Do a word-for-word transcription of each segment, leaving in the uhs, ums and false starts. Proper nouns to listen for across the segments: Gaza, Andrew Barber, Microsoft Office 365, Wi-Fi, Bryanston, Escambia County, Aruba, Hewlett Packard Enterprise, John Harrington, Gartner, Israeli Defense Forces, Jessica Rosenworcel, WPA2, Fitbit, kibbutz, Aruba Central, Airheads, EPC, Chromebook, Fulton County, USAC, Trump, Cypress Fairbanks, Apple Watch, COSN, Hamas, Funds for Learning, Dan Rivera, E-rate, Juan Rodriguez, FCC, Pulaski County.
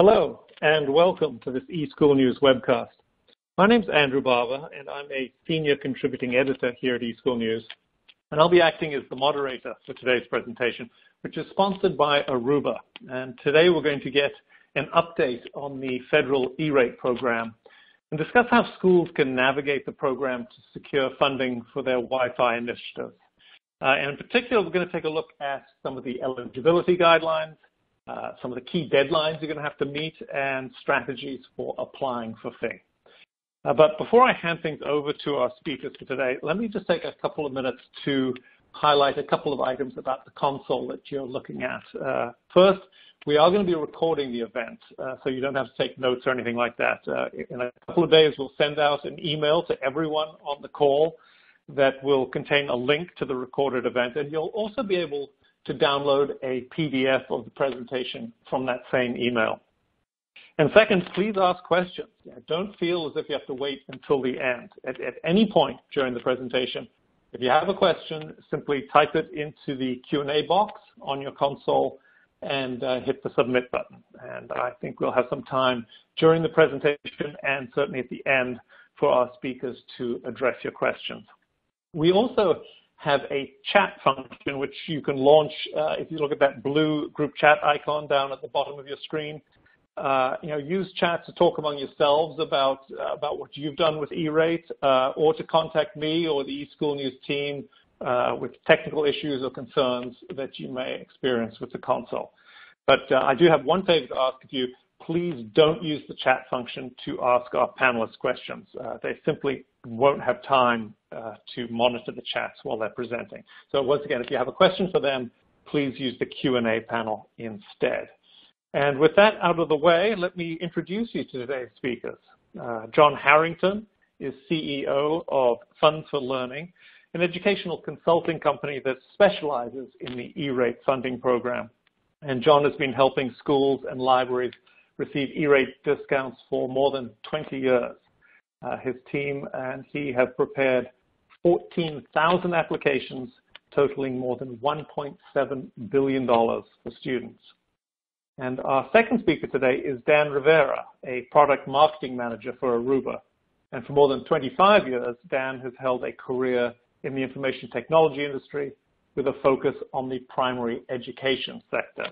Hello, and welcome to this eSchool News webcast. My name is Andrew Barber, and I'm a senior contributing editor here at eSchool News, and I'll be acting as the moderator for today's presentation, which is sponsored by Aruba. And today we're going to get an update on the federal E rate program and discuss how schools can navigate the program to secure funding for their Wi-Fi initiatives. Uh, and in particular, we're going to take a look at some of the eligibility guidelines, Uh, some of the key deadlines you're going to have to meet, and strategies for applying for F I N. Uh, but before I hand things over to our speakers for today, let me just take a couple of minutes to highlight a couple of items about the console that you're looking at. Uh, first, we are going to be recording the event, uh, so you don't have to take notes or anything like that. Uh, in a couple of days, we'll send out an email to everyone on the call that will contain a link to the recorded event, and you'll also be able to download a P D F of the presentation from that same email. And second, please ask questions. Don't feel as if you have to wait until the end. At, at any point during the presentation, if you have a question, simply type it into the Q and A box on your console and uh, hit the submit button. And I think we'll have some time during the presentation and certainly at the end for our speakers to address your questions. We also have a chat function which you can launch uh, if you look at that blue group chat icon down at the bottom of your screen. Uh, you know, use chat to talk among yourselves about uh, about what you've done with E rate, uh, or to contact me or the eSchool News team uh, with technical issues or concerns that you may experience with the console. But uh, I do have one favor to ask of you. Please don't use the chat function to ask our panelists questions. Uh, they simply won't have time uh, to monitor the chats while they're presenting. So once again, if you have a question for them, please use the Q and A panel instead. And with that out of the way, let me introduce you to today's speakers. Uh, John Harrington is C E O of Funds for Learning, an educational consulting company that specializes in the E rate funding program. And John has been helping schools and libraries receive E rate discounts for more than twenty years. Uh, his team and he have prepared fourteen thousand applications totaling more than one point seven billion dollars for students. And our second speaker today is Dan Rivera, a product marketing manager for Aruba. And for more than twenty-five years, Dan has held a career in the information technology industry with a focus on the primary education sector.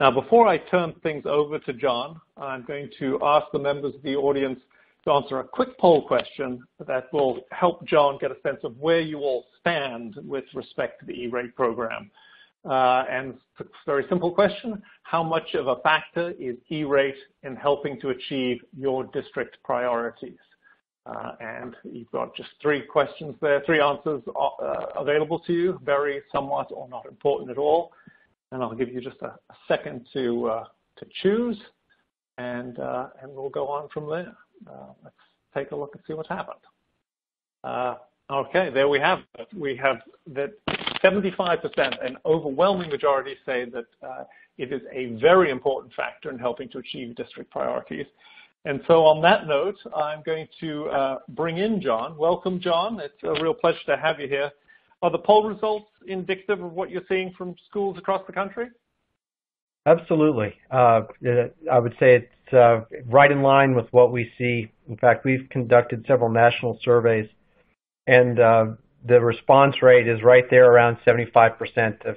Now, before I turn things over to John, I'm going to ask the members of the audience to answer a quick poll question that will help John get a sense of where you all stand with respect to the E rate program. Uh, and it's a very simple question: how much of a factor is E rate in helping to achieve your district priorities? Uh, and you've got just three questions there, three answers uh, available to you: very, somewhat, or not important at all. And I'll give you just a, a second to uh, to choose, and uh, and we'll go on from there. Uh, let's take a look and see what happened. Uh, okay, there we have it. We have that seventy-five percent, an overwhelming majority, say that uh, it is a very important factor in helping to achieve district priorities. And so on that note, I'm going to uh, bring in John. Welcome, John. It's a real pleasure to have you here. Are the poll results indicative of what you're seeing from schools across the country? Absolutely. Uh, I would say it's uh, right in line with what we see. In fact, we've conducted several national surveys, and uh, the response rate is right there around seventy-five percent of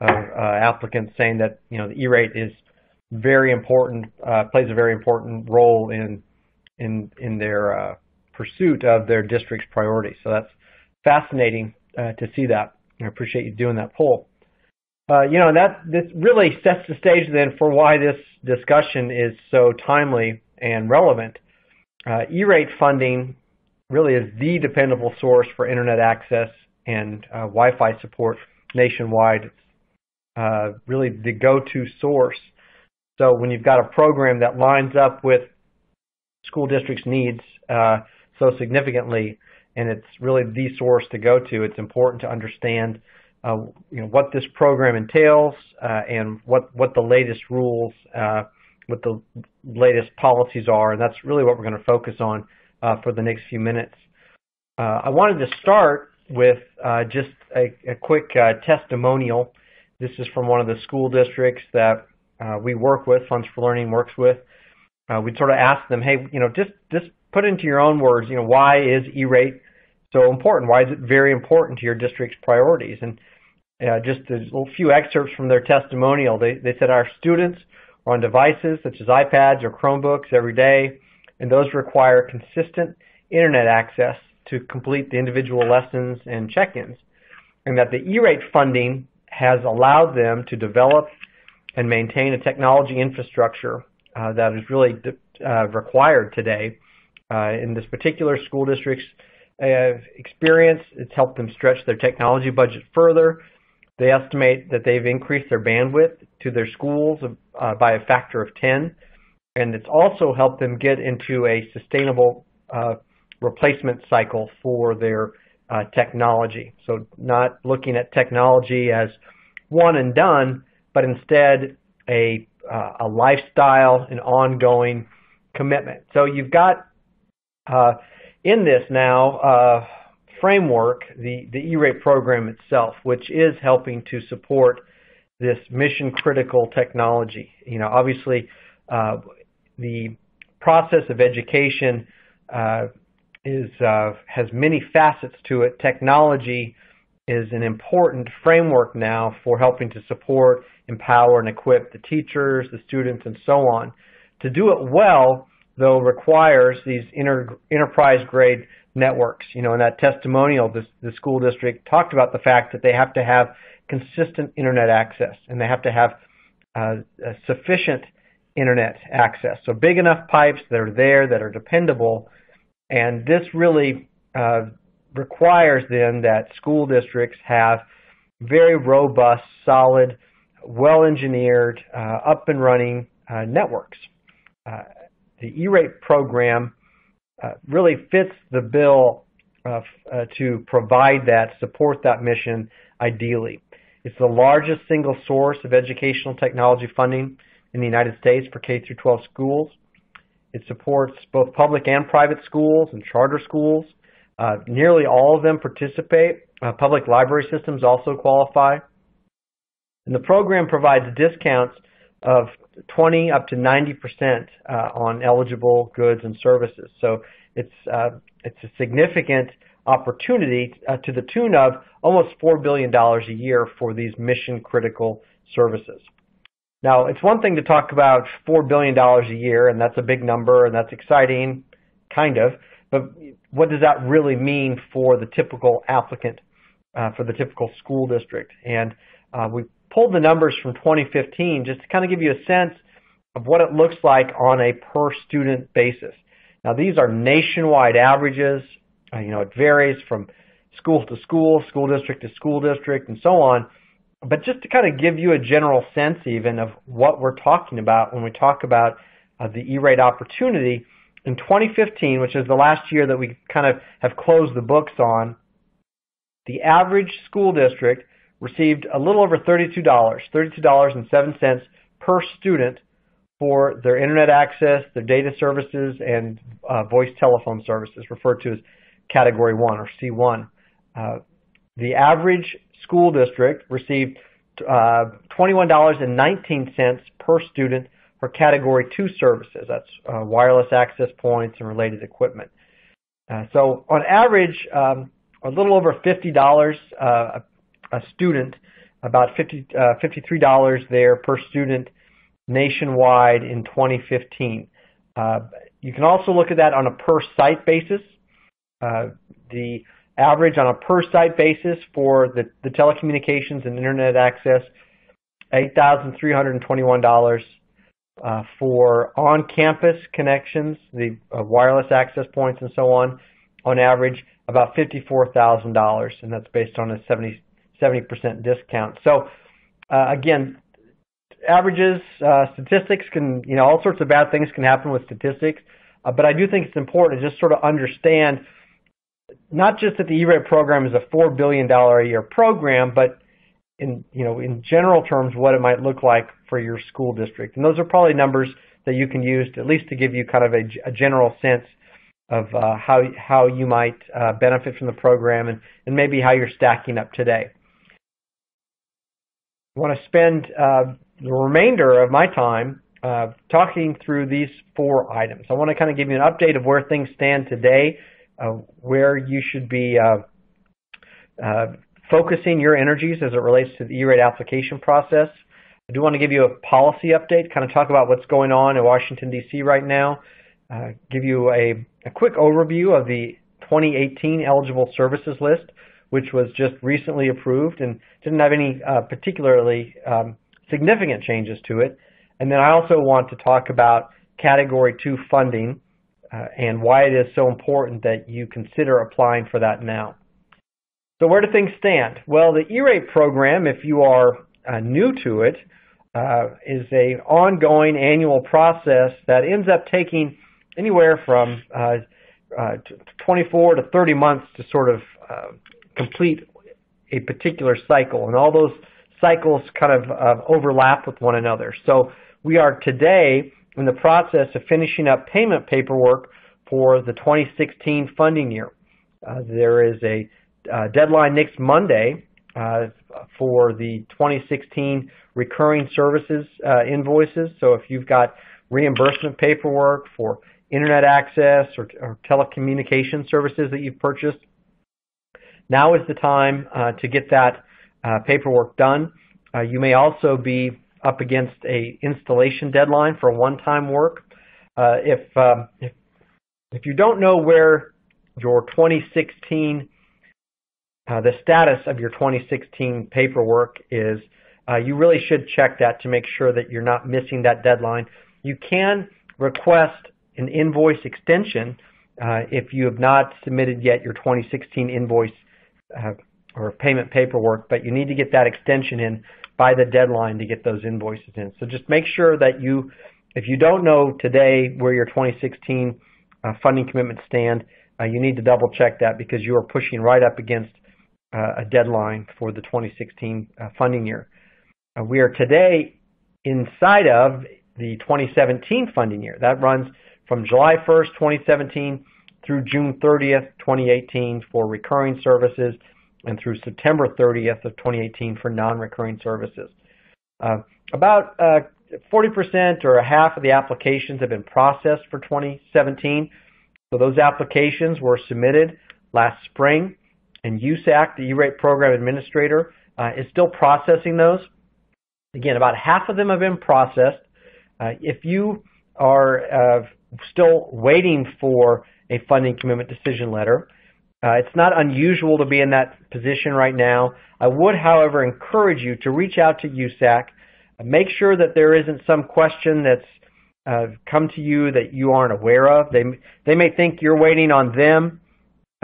uh, uh, applicants saying that, you know, the E rate is very important, uh, plays a very important role in in in their uh, pursuit of their district's priorities. So that's fascinating Uh, to see that. I appreciate you doing that poll. Uh, you know, that this really sets the stage then for why this discussion is so timely and relevant. Uh, E rate funding really is the dependable source for internet access and uh, Wi-Fi support nationwide. It's uh, really the go-to source. So when you've got a program that lines up with school districts' needs uh, so significantly, and it's really the source to go to, it's important to understand uh, you know, what this program entails uh, and what, what the latest rules, uh, what the latest policies are. And that's really what we're going to focus on uh, for the next few minutes. Uh, I wanted to start with uh, just a, a quick uh, testimonial. This is from one of the school districts that uh, we work with, Funds for Learning works with, uh, we'd sort of ask them, hey, you know, just, just put into your own words, you know, why is E-rate so important? Why is it very important to your district's priorities? And uh, just a little few excerpts from their testimonial. They, they said our students are on devices such as iPads or Chromebooks every day, and those require consistent internet access to complete the individual lessons and check-ins, and that the E-rate funding has allowed them to develop and maintain a technology infrastructure uh, that is really uh, required today. Uh, in this particular school district's uh, experience, it's helped them stretch their technology budget further. They estimate that they've increased their bandwidth to their schools uh, by a factor of ten, and it's also helped them get into a sustainable uh, replacement cycle for their uh, technology. So not looking at technology as one and done, but instead a, uh, a lifestyle, an ongoing commitment. So you've got uh, in this now uh, framework the, the E-rate program itself, which is helping to support this mission critical technology. You know, obviously uh, the process of education uh, Is, uh, has many facets to it. Technology is an important framework now for helping to support, empower, and equip the teachers, the students, and so on. To do it well, though, requires these inter enterprise-grade networks. You know, in that testimonial, this, the school district talked about the fact that they have to have consistent internet access, and they have to have uh, sufficient internet access. So big enough pipes that are there, that are dependable. And this really uh, requires then that school districts have very robust, solid, well-engineered, uh, up-and-running uh, networks. Uh, the E-rate program uh, really fits the bill uh, uh, to provide that, support that mission ideally. It's the largest single source of educational technology funding in the United States for K through twelve schools. It supports both public and private schools and charter schools. Uh, nearly all of them participate. Uh, public library systems also qualify. And the program provides discounts of twenty up to ninety percent uh, on eligible goods and services. So it's, uh, it's a significant opportunity uh, to the tune of almost four billion dollars a year for these mission-critical services. Now, it's one thing to talk about four billion dollars a year, and that's a big number, and that's exciting, kind of, but what does that really mean for the typical applicant, uh, for the typical school district? And uh, we pulled the numbers from twenty fifteen just to kind of give you a sense of what it looks like on a per-student basis. Now, these are nationwide averages. Uh, you know, it varies from school to school, school district to school district, and so on. But just to kind of give you a general sense even of what we're talking about when we talk about uh, the E-rate opportunity, in twenty fifteen, which is the last year that we kind of have closed the books on, the average school district received a little over thirty-two dollars, thirty-two dollars and seven cents per student for their internet access, their data services, and uh, voice telephone services, referred to as Category one or C one. Uh, the average school district received uh, twenty-one dollars and nineteen cents per student for Category two services. That's uh, wireless access points and related equipment. Uh, so on average, um, a little over fifty dollars uh, a, a student, about fifty, uh, fifty-three dollars there per student nationwide in twenty fifteen. Uh, you can also look at that on a per-site basis. Uh, the average on a per-site basis for the, the telecommunications and internet access, eight thousand three hundred twenty-one dollars uh, for on-campus connections, the uh, wireless access points and so on, on average about fifty-four thousand dollars, and that's based on a seventy percent discount. So uh, again, averages, uh, statistics can, you know, all sorts of bad things can happen with statistics, uh, but I do think it's important to just sort of understand not just that the E-rate program is a four billion dollars a year program, but in, you know, in general terms, what it might look like for your school district. And those are probably numbers that you can use to at least to give you kind of a, a general sense of uh, how, how you might uh, benefit from the program and, and maybe how you're stacking up today. I want to spend uh, the remainder of my time uh, talking through these four items. I want to kind of give you an update of where things stand today, uh, where you should be uh, uh, focusing your energies as it relates to the E-rate application process. I do want to give you a policy update, kind of talk about what's going on in Washington, D C right now, uh, give you a, a quick overview of the twenty eighteen eligible services list, which was just recently approved and didn't have any uh, particularly um, significant changes to it. And then I also want to talk about Category two funding uh, and why it is so important that you consider applying for that now. So where do things stand? Well, the E-rate program, if you are uh, new to it, uh, is an ongoing annual process that ends up taking anywhere from uh, uh, twenty-four to thirty months to sort of uh, complete a particular cycle, and all those cycles kind of uh, overlap with one another. So we are today in the process of finishing up payment paperwork for the twenty sixteen funding year. Uh, there is a uh, deadline next Monday uh, for the twenty sixteen recurring services uh, invoices. So if you've got reimbursement paperwork for internet access or, or telecommunication services that you've purchased, now is the time uh, to get that uh, paperwork done. Uh, you may also be up against a installation deadline for one-time work. Uh, if, um, if, if you don't know where your twenty sixteen, uh, the status of your twenty sixteen paperwork is, uh, you really should check that to make sure that you're not missing that deadline. You can request an invoice extension uh, if you have not submitted yet your twenty sixteen invoice Uh, or payment paperwork, but you need to get that extension in by the deadline to get those invoices in. So just make sure that you, if you don't know today where your twenty sixteen uh, funding commitments stand, uh, you need to double check that, because you are pushing right up against uh, a deadline for the twenty sixteen uh, funding year. Uh, we are today inside of the twenty seventeen funding year. That runs from July first, twenty seventeen through June thirtieth, twenty eighteen for recurring services, and through September thirtieth of twenty eighteen for non-recurring services. Uh, about uh, forty percent or half of the applications have been processed for twenty seventeen. So those applications were submitted last spring, and U S A C, the E-rate program administrator, uh, is still processing those. Again, about half of them have been processed. Uh, if you are uh, still waiting for a funding commitment decision letter, Uh, it's not unusual to be in that position right now. I would, however, encourage you to reach out to U S A C. Make sure that there isn't some question that's uh, come to you that you aren't aware of. They, they may think you're waiting on them,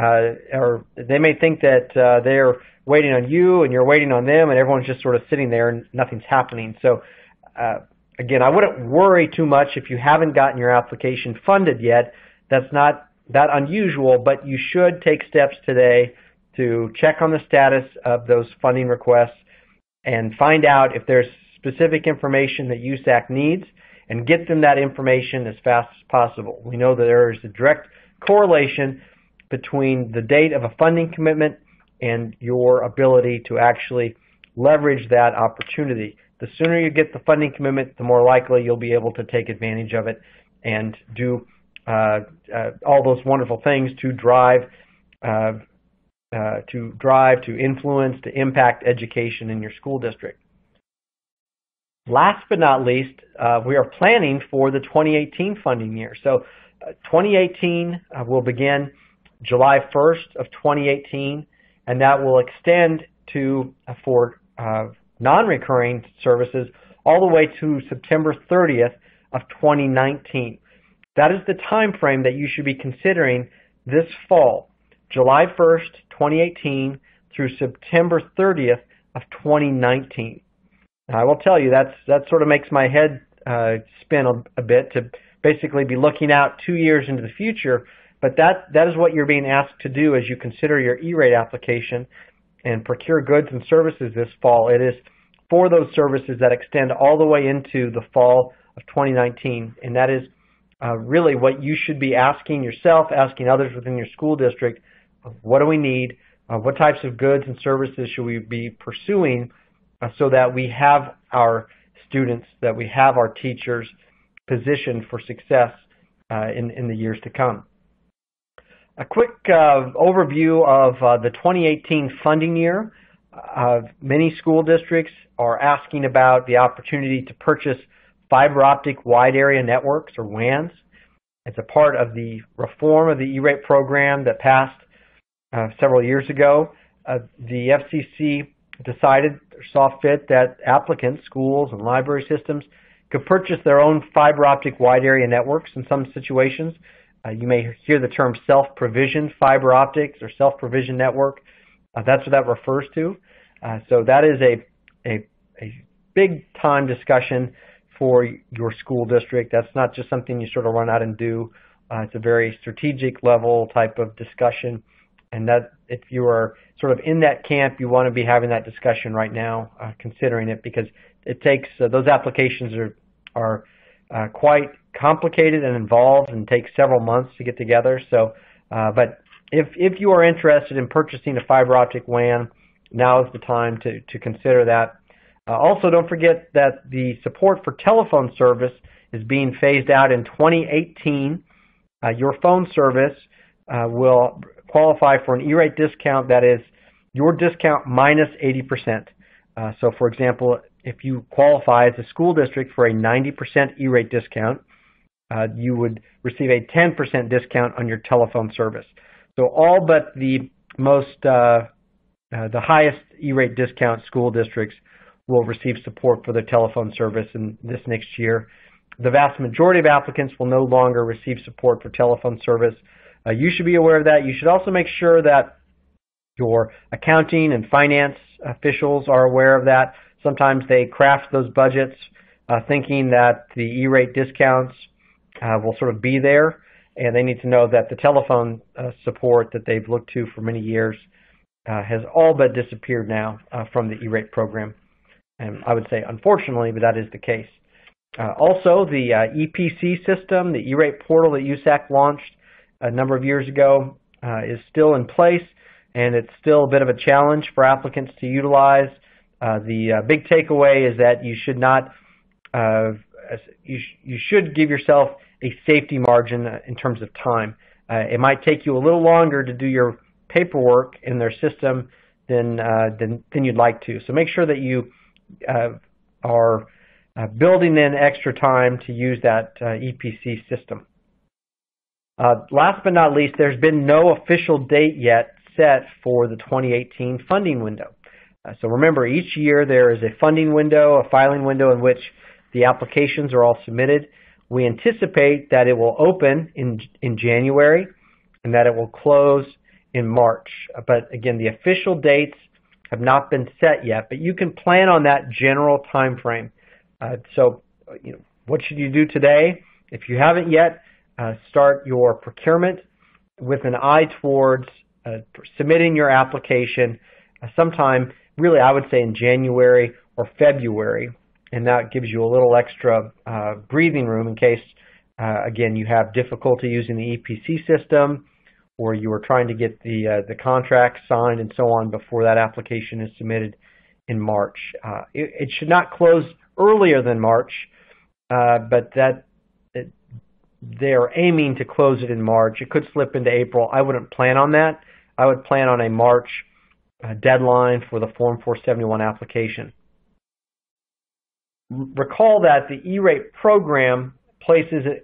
uh, or they may think that uh, they're waiting on you and you're waiting on them, and everyone's just sort of sitting there and nothing's happening. So, uh, again, I wouldn't worry too much if you haven't gotten your application funded yet. That's not that unusual, but you should take steps today to check on the status of those funding requests and find out if there's specific information that U S A C needs, and get them that information as fast as possible. We know that there is a direct correlation between the date of a funding commitment and your ability to actually leverage that opportunity. The sooner you get the funding commitment, the more likely you'll be able to take advantage of it and do Uh, uh, all those wonderful things to drive, uh, uh, to drive, to influence, to impact education in your school district. Last but not least, uh, we are planning for the twenty eighteen funding year. So uh, twenty eighteen uh, will begin July first of twenty eighteen, and that will extend to uh, for uh, non-recurring services all the way to September thirtieth of twenty nineteen. That is the time frame that you should be considering this fall, July first, twenty eighteen through September thirtieth of twenty nineteen. Now, I will tell you, that's, that sort of makes my head uh, spin a, a bit, to basically be looking out two years into the future, but that, that is what you're being asked to do as you consider your E-rate application and procure goods and services this fall. It is for those services that extend all the way into the fall of twenty nineteen, and that is Uh, really what you should be asking yourself, asking others within your school district: what do we need? Uh, what types of goods and services should we be pursuing, uh, so that we have our students, that we have our teachers positioned for success uh, in, in the years to come. A quick uh, overview of uh, the twenty eighteen funding year. Uh, many school districts are asking about the opportunity to purchase fiber optic wide area networks, or W A Ns. It's a part of the reform of the E rate program that passed uh, several years ago. Uh, the F C C decided or saw fit that applicants, schools, and library systems could purchase their own fiber optic wide area networks in some situations. Uh, you may hear the term self-provisioned fiber optics or self-provisioned network. Uh, that's what that refers to. Uh, so that is a, a, a big-time discussion for your school district. That's not just something you sort of run out and do. Uh, it's a very strategic level type of discussion. And that if you are sort of in that camp, you want to be having that discussion right now, uh, considering it, because it takes uh, those applications are, are uh, quite complicated and involved and take several months to get together. So, uh, but if, if you are interested in purchasing a fiber optic W A N, now is the time to, to consider that. Uh, also, don't forget that the support for telephone service is being phased out in twenty eighteen. Uh, your phone service uh, will qualify for an E rate discount that is your discount minus eighty percent. Uh, so, for example, if you qualify as a school district for a ninety percent E rate discount, uh, you would receive a ten percent discount on your telephone service. So all but the most, uh, uh, the highest E rate discount school districts will receive support for their telephone service in this next year. The vast majority of applicants will no longer receive support for telephone service. Uh, you should be aware of that. You should also make sure that your accounting and finance officials are aware of that. Sometimes they craft those budgets uh, thinking that the E rate discounts uh, will sort of be there, and they need to know that the telephone uh, support that they've looked to for many years uh, has all but disappeared now uh, from the E rate program. And I would say, unfortunately, but that is the case. Uh, also, the uh, E P C system, the E rate portal that U S A C launched a number of years ago, uh, is still in place, and it's still a bit of a challenge for applicants to utilize. Uh, the uh, big takeaway is that you should not, uh, you, sh you should give yourself a safety margin in terms of time. Uh, it might take you a little longer to do your paperwork in their system than uh, than, than you'd like to. So make sure that you Uh, are uh, building in extra time to use that uh, E P C system. Uh, last but not least, there's been no official date yet set for the twenty eighteen funding window. Uh, so remember, each year there is a funding window, a filing window in which the applications are all submitted. We anticipate that it will open in, in January and that it will close in March. But again, the official dates have not been set yet, but you can plan on that general time frame. Uh, so, you know, what should you do today? If you haven't yet, uh, start your procurement with an eye towards uh, submitting your application uh, sometime, really I would say in January or February, and that gives you a little extra uh, breathing room in case, uh, again, you have difficulty using the E P C system, or you are trying to get the uh, the contract signed and so on before that application is submitted in March. Uh, it, it should not close earlier than March, uh, but that it, they're aiming to close it in March. It could slip into April. I wouldn't plan on that. I would plan on a March uh, deadline for the Form four seventy-one application. Recall that the E rate program places a,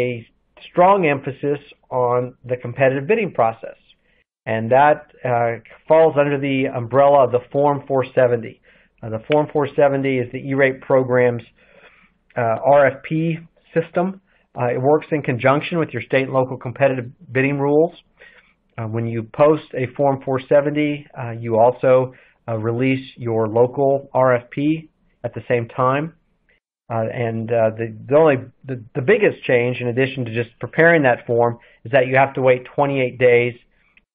a strong emphasis on the competitive bidding process, and that uh, falls under the umbrella of the Form four seventy. Uh, the Form four seventy is the E rate program's uh, R F P system. Uh, it works in conjunction with your state and local competitive bidding rules. Uh, when you post a Form four seventy, uh, you also uh, release your local R F P at the same time. Uh, and uh, the, the only the, the biggest change, in addition to just preparing that form, is that you have to wait twenty-eight days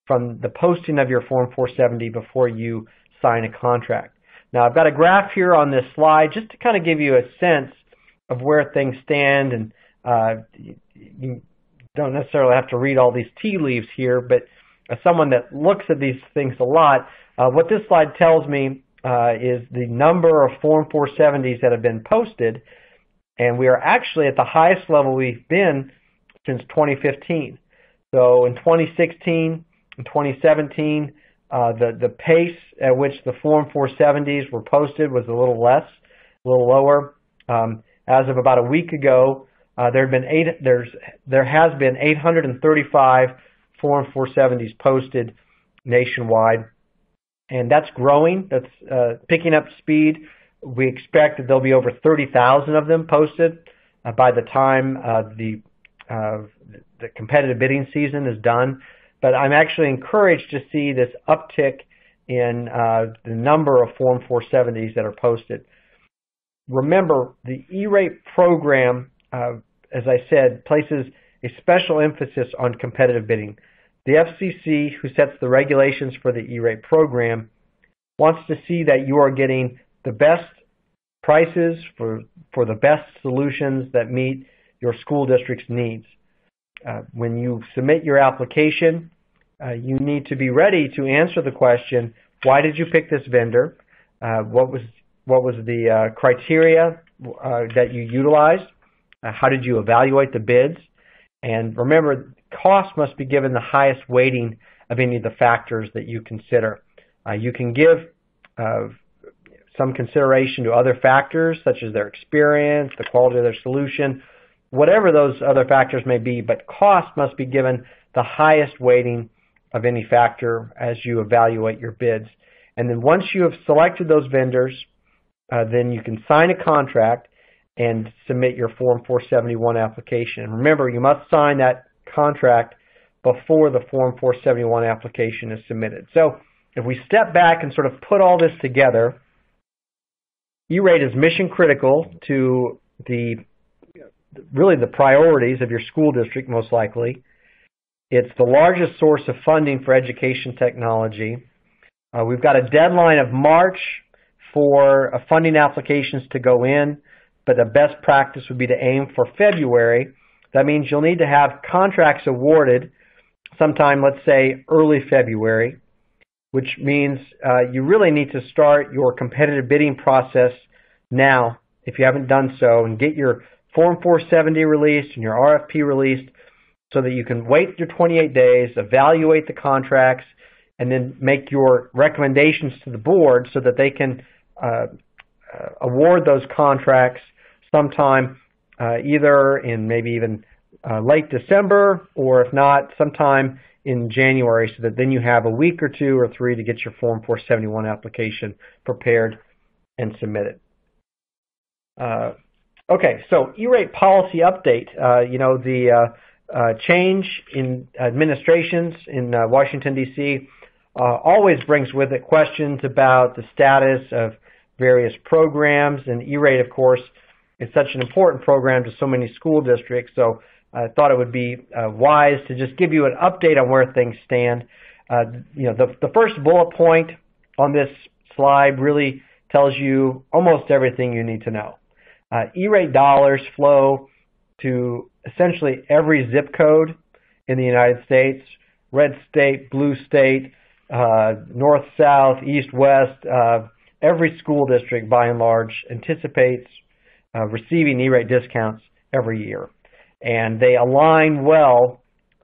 from the posting of your Form four seventy before you sign a contract. Now, I've got a graph here on this slide just to kind of give you a sense of where things stand, and uh, you don't necessarily have to read all these tea leaves here, but as someone that looks at these things a lot, uh, what this slide tells me uh, is the number of Form four seventies that have been posted, and we are actually at the highest level we've been since twenty fifteen. So in twenty sixteen and twenty seventeen, uh, the, the pace at which the Form four seventies were posted was a little less, a little lower. Um, as of about a week ago, uh, there have been eight, there's, there has been eight hundred thirty-five Form four seventies posted nationwide, and that's growing, that's uh, picking up speed. We expect that there'll be over thirty thousand of them posted uh, by the time uh, the, uh, the competitive bidding season is done. But I'm actually encouraged to see this uptick in uh, the number of Form four seventies that are posted. Remember, the E-rate program, uh, as I said, places a special emphasis on competitive bidding. The F C C, who sets the regulations for the E-rate program, wants to see that you are getting the best prices for, for the best solutions that meet your school district's needs. Uh, when you submit your application, uh, you need to be ready to answer the question, why did you pick this vendor? Uh, what was What was the uh, criteria uh, that you utilized? Uh, how did you evaluate the bids? And remember, cost must be given the highest weighting of any of the factors that you consider. Uh, you can give uh, some consideration to other factors, such as their experience, the quality of their solution, whatever those other factors may be, but cost must be given the highest weighting of any factor as you evaluate your bids. And then once you have selected those vendors, Uh, then you can sign a contract and submit your Form four seventy-one application. And remember, you must sign that contract before the Form four seventy-one application is submitted. So if we step back and sort of put all this together, E-rate is mission critical to the really the priorities of your school district, most likely. It's the largest source of funding for education technology. Uh, we've got a deadline of March for funding applications to go in, but the best practice would be to aim for February. That means you'll need to have contracts awarded sometime, let's say, early February, which means uh, you really need to start your competitive bidding process now if you haven't done so, and get your Form four seventy released and your R F P released so that you can wait your twenty-eight days, evaluate the contracts, and then make your recommendations to the board so that they can Uh, uh, award those contracts sometime uh, either in maybe even uh, late December, or if not, sometime in January, so that then you have a week or two or three to get your Form four seventy-one application prepared and submitted. Uh, okay, so E-rate policy update. Uh, you know, the uh, uh, change in administrations in uh, Washington, D C uh, always brings with it questions about the status of various programs, and E-rate, of course, is such an important program to so many school districts, so I thought it would be uh, wise to just give you an update on where things stand. Uh, you know, the, the first bullet point on this slide really tells you almost everything you need to know. Uh, E-rate dollars flow to essentially every zip code in the United States: red state, blue state, uh, north, south, east, west. uh, Every school district, by and large, anticipates uh, receiving E-rate discounts every year, and they align well,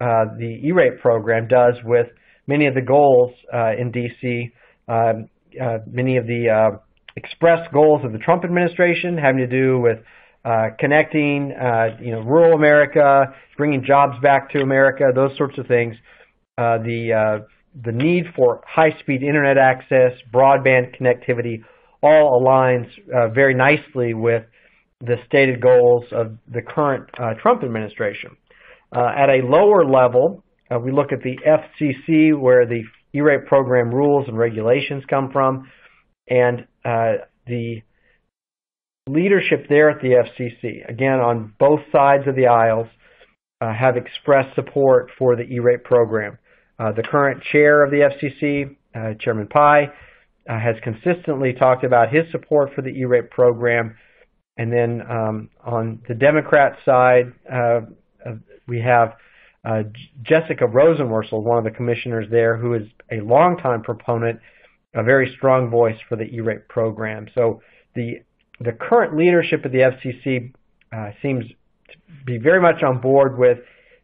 uh, the E-rate program does, with many of the goals uh, in D C, um, uh, many of the uh, expressed goals of the Trump administration, having to do with uh, connecting uh, you know, rural America, bringing jobs back to America, those sorts of things. Uh, the uh, The need for high-speed internet access, broadband connectivity, all aligns uh, very nicely with the stated goals of the current uh, Trump administration. Uh, at a lower level, uh, we look at the F C C, where the E-rate program rules and regulations come from, and uh, the leadership there at the F C C, again, on both sides of the aisles, uh, have expressed support for the E-rate program. Uh, the current chair of the F C C, uh, Chairman Pai, uh, has consistently talked about his support for the E-rate program. And then um, on the Democrat side, uh, uh, we have uh, Jessica Rosenworcel, one of the commissioners there, who is a longtime proponent a very strong voice for the E-rate program. So the the current leadership of the F C C uh, seems to be very much on board with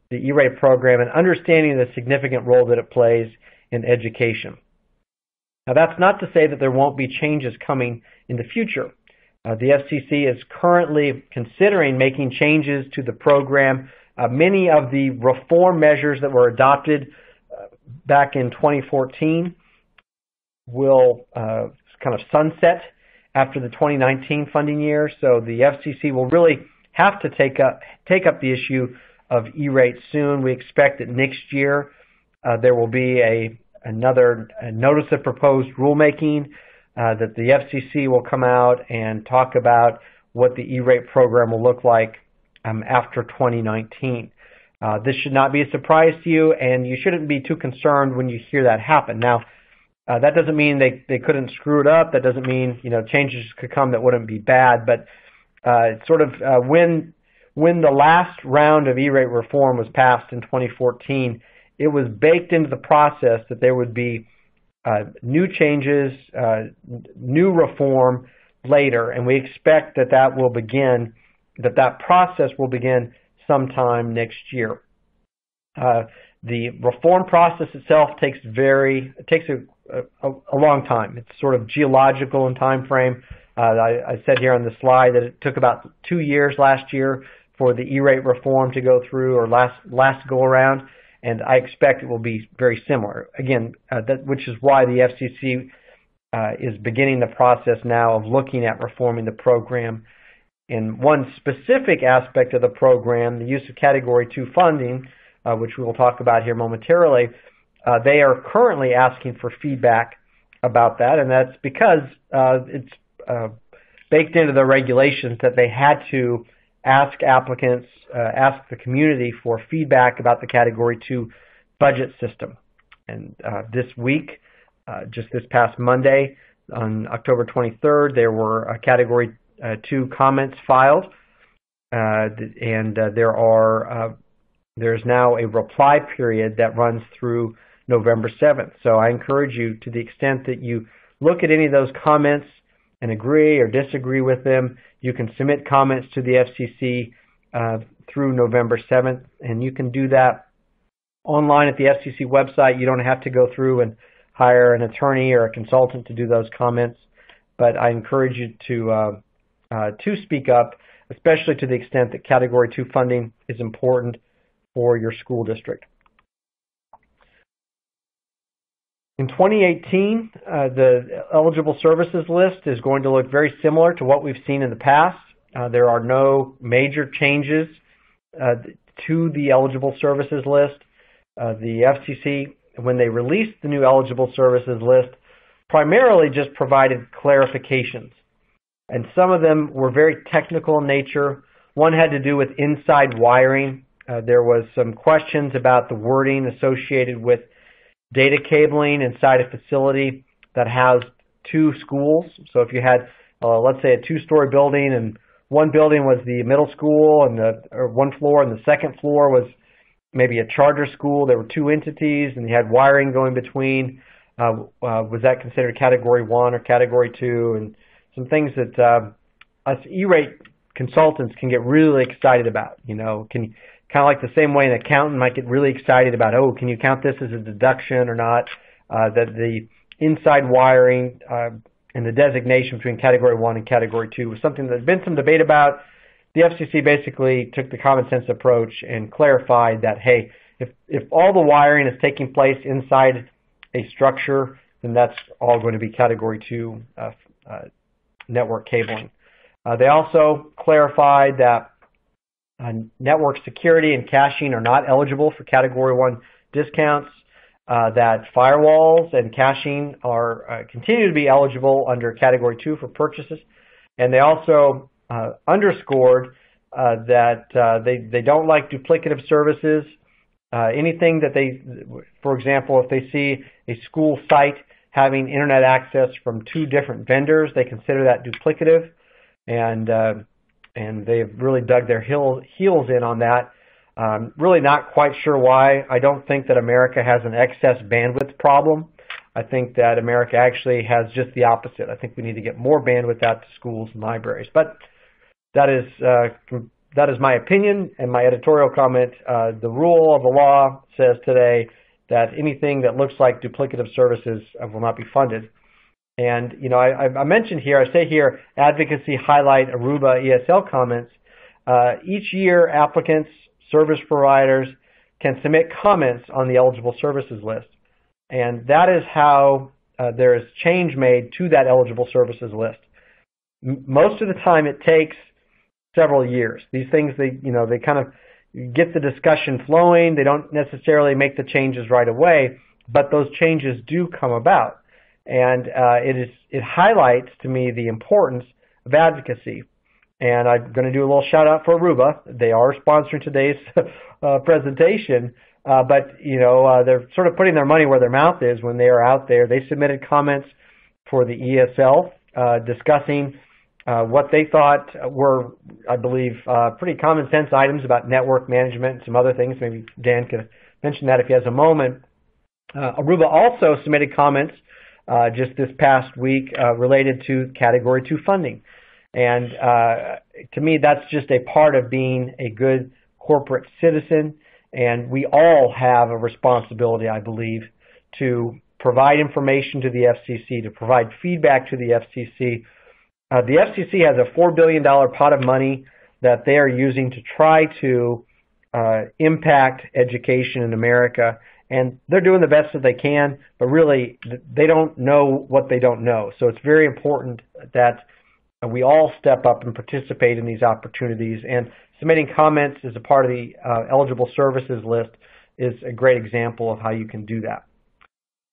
the E-rate program and understanding the significant role that it plays in education. Now, that's not to say that there won't be changes coming in the future. Uh, the F C C is currently considering making changes to the program. Uh, many of the reform measures that were adopted uh, back in twenty fourteen will uh, kind of sunset after the twenty nineteen funding year, so the F C C will really have to take up, take up the issue of E-rate soon. We expect that next year uh, there will be a, another a notice of proposed rulemaking uh, that the F C C will come out and talk about what the E-rate program will look like um, after twenty nineteen. Uh, this should not be a surprise to you, and you shouldn't be too concerned when you hear that happen. Now, Uh, that doesn't mean they, they couldn't screw it up. That doesn't mean, you know, changes could come that wouldn't be bad. But uh, it's sort of uh, when when the last round of E-rate reform was passed in twenty fourteen, it was baked into the process that there would be uh, new changes, uh, new reform later. And we expect that that will begin, that that process will begin sometime next year. Uh, the reform process itself takes very, it takes a A, a long time. It's sort of geological in time frame. Uh, I, I said here on the slide that it took about two years last year for the E-rate reform to go through, or last last go around, and I expect it will be very similar. Again, uh, that, which is why the F C C uh, is beginning the process now of looking at reforming the program. In one specific aspect of the program, the use of Category two funding, uh, which we will talk about here momentarily, Uh, they are currently asking for feedback about that, and that's because uh, it's uh, baked into the regulations that they had to ask applicants, uh, ask the community for feedback about the Category two budget system. And uh, this week, uh, just this past Monday, on October twenty-third, there were uh, Category two comments filed, uh, and uh, there are uh, there's now a reply period that runs through November seventh. So I encourage you, to the extent that you look at any of those comments and agree or disagree with them, you can submit comments to the F C C uh, through November seventh, and you can do that online at the F C C website. You don't have to go through and hire an attorney or a consultant to do those comments, but I encourage you to, uh, uh, to speak up, especially to the extent that Category two funding is important for your school district. In twenty eighteen, uh, the eligible services list is going to look very similar to what we've seen in the past. Uh, there are no major changes uh, to the eligible services list. Uh, the F C C, when they released the new eligible services list, primarily just provided clarifications. And some of them were very technical in nature. One had to do with inside wiring. Uh, there was some questions about the wording associated with data cabling inside a facility that housed two schools. So if you had, uh, let's say, a two-story building, and one building was the middle school, and the or one floor, and the second floor was maybe a charter school. There were two entities, and you had wiring going between. Uh, uh, was that considered Category One or Category Two? And some things that uh, us E-rate consultants can get really excited about. You know, can kind of like the same way an accountant might get really excited about, oh, can you count this as a deduction or not? Uh, that the inside wiring uh, and the designation between Category one and Category two was something that there's been some debate about. The F C C basically took the common sense approach and clarified that, hey, if, if all the wiring is taking place inside a structure, then that's all going to be Category two uh, uh, network cabling. Uh, they also clarified that Uh, network security and caching are not eligible for Category one discounts, uh, that firewalls and caching are uh, continue to be eligible under Category two for purchases. And they also uh, underscored uh, that uh, they, they don't like duplicative services. Uh, anything that they, for example, if they see a school site having internet access from two different vendors, they consider that duplicative. And uh, And they've really dug their heels in on that. Um, really not quite sure why. I don't think that America has an excess bandwidth problem. I think that America actually has just the opposite. I think we need to get more bandwidth out to schools and libraries. But that is uh, that is my opinion and my editorial comment. Uh, the rule of the law says today that anything that looks like duplicative services will not be funded. And you know, I, I mentioned here, I say here, advocacy highlight Aruba E S L comments. Uh, each year, applicants, service providers can submit comments on the eligible services list. And that is how uh, there is change made to that eligible services list. M most of the time, it takes several years. These things, they you know, they kind of get the discussion flowing. They don't necessarily make the changes right away, but those changes do come about. And uh, it is it highlights to me the importance of advocacy. And I'm going to do a little shout out for Aruba. They are sponsoring today's uh, presentation. Uh, but, you know, uh, they're sort of putting their money where their mouth is when they are out there. They submitted comments for the E S L uh, discussing uh, what they thought were, I believe, uh, pretty common sense items about network management and some other things. Maybe Dan could mention that if he has a moment. Uh, Aruba also submitted comments uh, just this past week uh, related to Category two funding. And uh, to me, that's just a part of being a good corporate citizen. And we all have a responsibility, I believe, to provide information to the F C C, to provide feedback to the F C C. Uh, the F C C has a four billion dollar pot of money that they are using to try to uh, impact education in America. And they're doing the best that they can, but really they don't know what they don't know. So it's very important that we all step up and participate in these opportunities. And submitting comments as a part of the uh, eligible services list is a great example of how you can do that.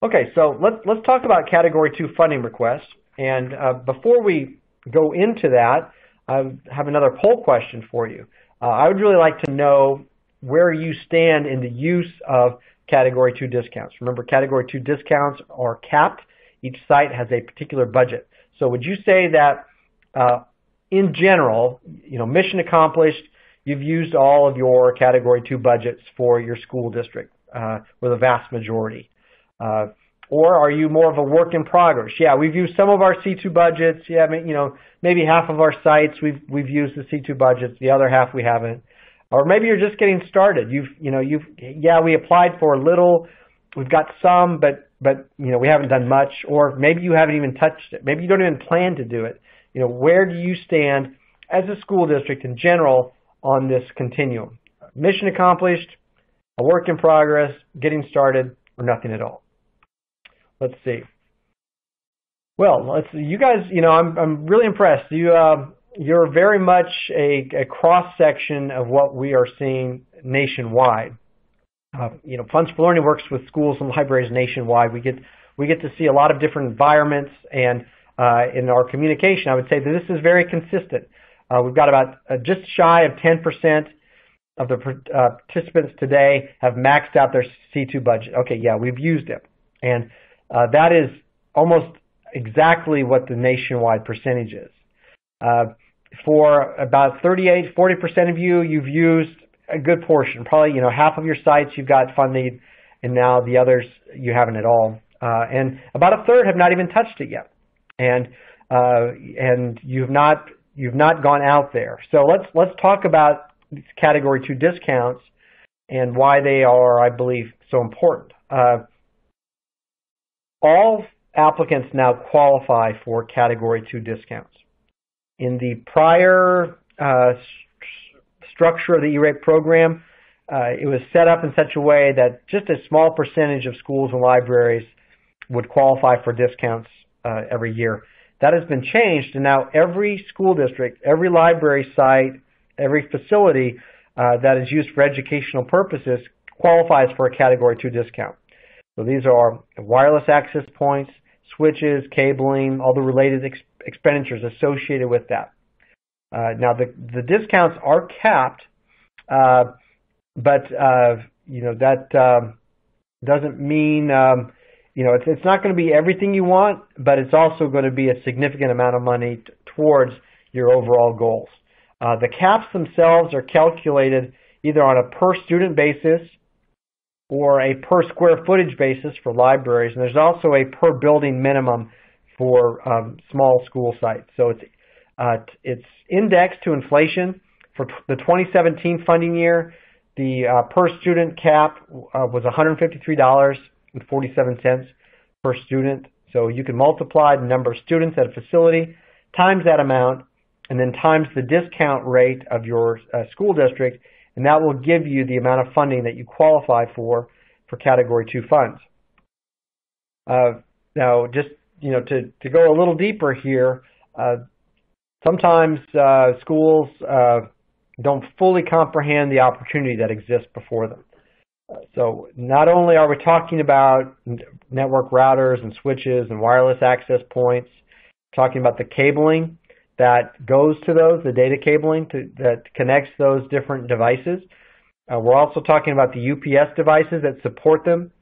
Okay, so let's, let's talk about Category two funding requests. And uh, before we go into that, I have another poll question for you. Uh, I would really like to know where you stand in the use of Category two discounts. Remember, Category two discounts are capped. Each site has a particular budget. So would you say that uh, in general, you know, mission accomplished, you've used all of your Category two budgets for your school district, uh, with a vast majority? Uh, or are you more of a work in progress? Yeah, we've used some of our C two budgets. Yeah, you know, maybe half of our sites we've we've used the C two budgets, the other half we haven't. Or maybe you're just getting started. You've you know you've yeah we applied for a little, we've got some, but but you know we haven't done much. Or maybe you haven't even touched it. Maybe you don't even plan to do it. You know, where do you stand as a school district in general on this continuum? Mission accomplished, a work in progress, getting started, or nothing at all? Let's see. Well, let's see. You guys, you know, I'm I'm really impressed. You uh, you're very much a, a cross section of what we are seeing nationwide. Uh, you know, Funds for Learning works with schools and libraries nationwide. We get we get to see a lot of different environments, and uh, in our communication, I would say that this is very consistent. Uh, we've got about uh, just shy of ten percent of the uh, participants today have maxed out their C two budget. Okay, yeah, we've used it. And uh, that is almost exactly what the nationwide percentage is. Uh, for about thirty-eight, forty percent of you, you've used a good portion. Probably, you know, half of your sites you've got funding, and now the others you haven't at all. Uh, and about a third have not even touched it yet. And uh, and you've not you've not gone out there. So let's let's talk about these Category two discounts and why they are, I believe, so important. Uh, all applicants now qualify for Category two discounts. In the prior uh, st structure of the E rate program, uh, it was set up in such a way that just a small percentage of schools and libraries would qualify for discounts Uh, every year. That has been changed, and now every school district, every library site, every facility uh, that is used for educational purposes qualifies for a Category two discount. So these are wireless access points, switches, cabling, all the related ex expenditures associated with that. Uh, now the, the discounts are capped, uh, but uh, you know that um, doesn't mean um, You know, it's, it's not going to be everything you want, but it's also going to be a significant amount of money t towards your overall goals. Uh, the caps themselves are calculated either on a per student basis or a per square footage basis for libraries, and there's also a per building minimum for um, small school sites. So it's uh, it's indexed to inflation. For the twenty seventeen funding year, the uh, per student cap uh, was one hundred fifty-three dollars and forty-seven cents per student. So you can multiply the number of students at a facility times that amount, and then times the discount rate of your uh, school district, and that will give you the amount of funding that you qualify for for Category two funds. Uh, now, just you know, to, to go a little deeper here, uh, sometimes uh, schools uh, don't fully comprehend the opportunity that exists before them. Uh, so not only are we talking about network routers and switches and wireless access points, talking about the cabling that goes to those, the data cabling to, that connects those different devices. Uh, we're also talking about the U P S devices that support them,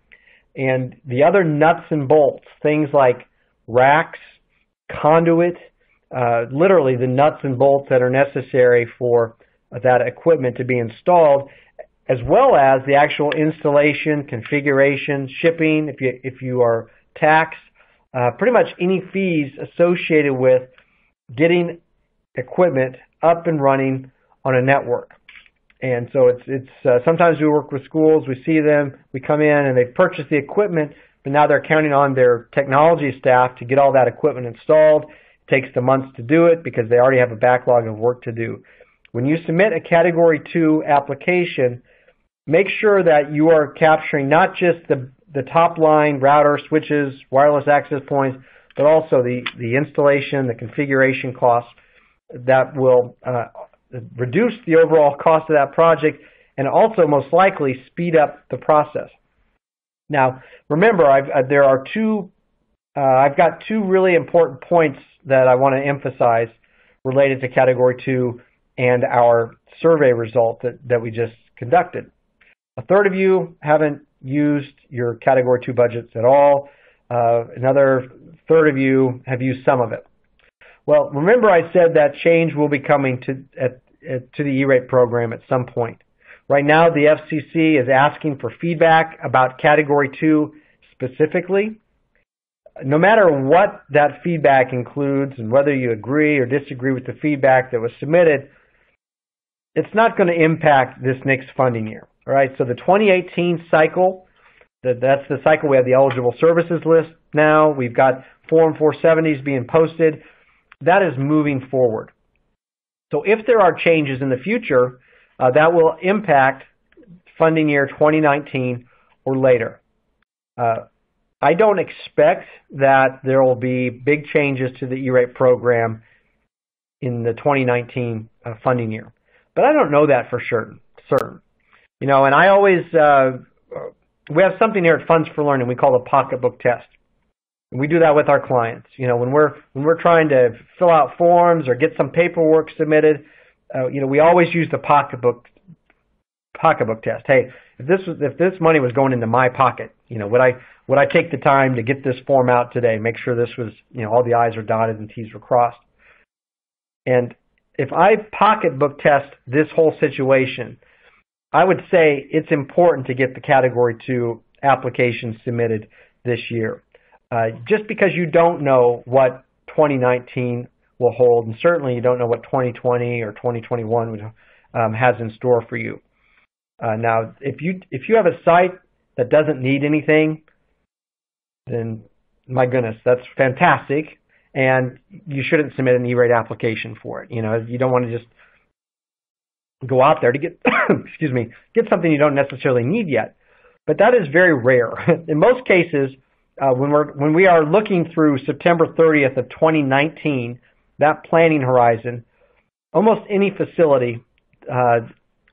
and the other nuts and bolts, things like racks, conduit, uh, literally the nuts and bolts that are necessary for that equipment to be installed, as well as the actual installation, configuration, shipping, if you, if you are taxed, uh, pretty much any fees associated with getting equipment up and running on a network. And so it's, it's uh, sometimes we work with schools, we see them, we come in and they've purchased the equipment, but now they're counting on their technology staff to get all that equipment installed. It takes them months to do it because they already have a backlog of work to do. When you submit a Category two application, make sure that you are capturing not just the, the top line router, switches, wireless access points, but also the, the installation, the configuration costs that will uh, reduce the overall cost of that project and also most likely speed up the process. Now, remember, I've, uh, there are two, uh, I've got two really important points that I want to emphasize related to Category two and our survey result that, that we just conducted. A third of you haven't used your Category two budgets at all. Uh, another third of you have used some of it. Well, remember I said that change will be coming to, at, at, to the E-rate program at some point. Right now, the F C C is asking for feedback about Category two specifically. No matter what that feedback includes and whether you agree or disagree with the feedback that was submitted, it's not going to impact this next funding year. All right, so the twenty eighteen cycle, that's the cycle. We have the eligible services list now. We've got Form four seventies being posted. That is moving forward. So if there are changes in the future, uh, that will impact funding year twenty nineteen or later. Uh, I don't expect that there will be big changes to the E-rate program in the twenty nineteen uh, funding year. But I don't know that for certain. certain. You know, and I always... Uh, We have something here at Funds for Learning we call the pocketbook test. And we do that with our clients. You know, when we're when we're trying to fill out forms or get some paperwork submitted, uh, you know, we always use the pocketbook pocketbook test. Hey, if this was, if this money was going into my pocket, you know, would I would I take the time to get this form out today? Make sure this was, you know, all the I's are dotted and T's were crossed. And if I pocketbook test this whole situation, I would say it's important to get the Category two application submitted this year, uh, just because you don't know what twenty nineteen will hold, and certainly you don't know what twenty twenty or twenty twenty-one would, um, has in store for you. Uh, now, if you if you have a site that doesn't need anything, then my goodness, that's fantastic, and you shouldn't submit an E-rate application for it. You know, you don't want to just go out there to get, excuse me, get something you don't necessarily need yet, but that is very rare. In most cases, uh, when we're when we are looking through September thirtieth of twenty nineteen, that planning horizon, almost any facility uh,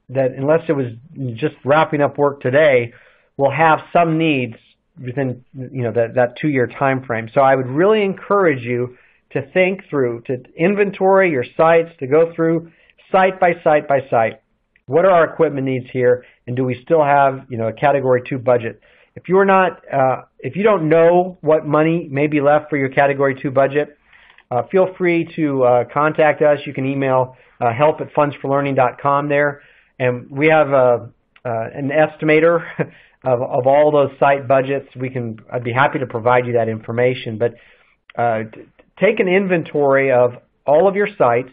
that, unless it was just wrapping up work today, will have some needs within you know that that two-year time frame. So I would really encourage you to think through, to inventory your sites, to go through site by site by site. What are our equipment needs here, and do we still have, you know, a Category two budget? If you're not, uh, if you don't know what money may be left for your Category two budget, uh, feel free to uh, contact us. You can email uh, help at funds for learning dot com there, and we have a, uh, an estimator of, of all those site budgets. We can, I'd be happy to provide you that information, but uh, take an inventory of all of your sites,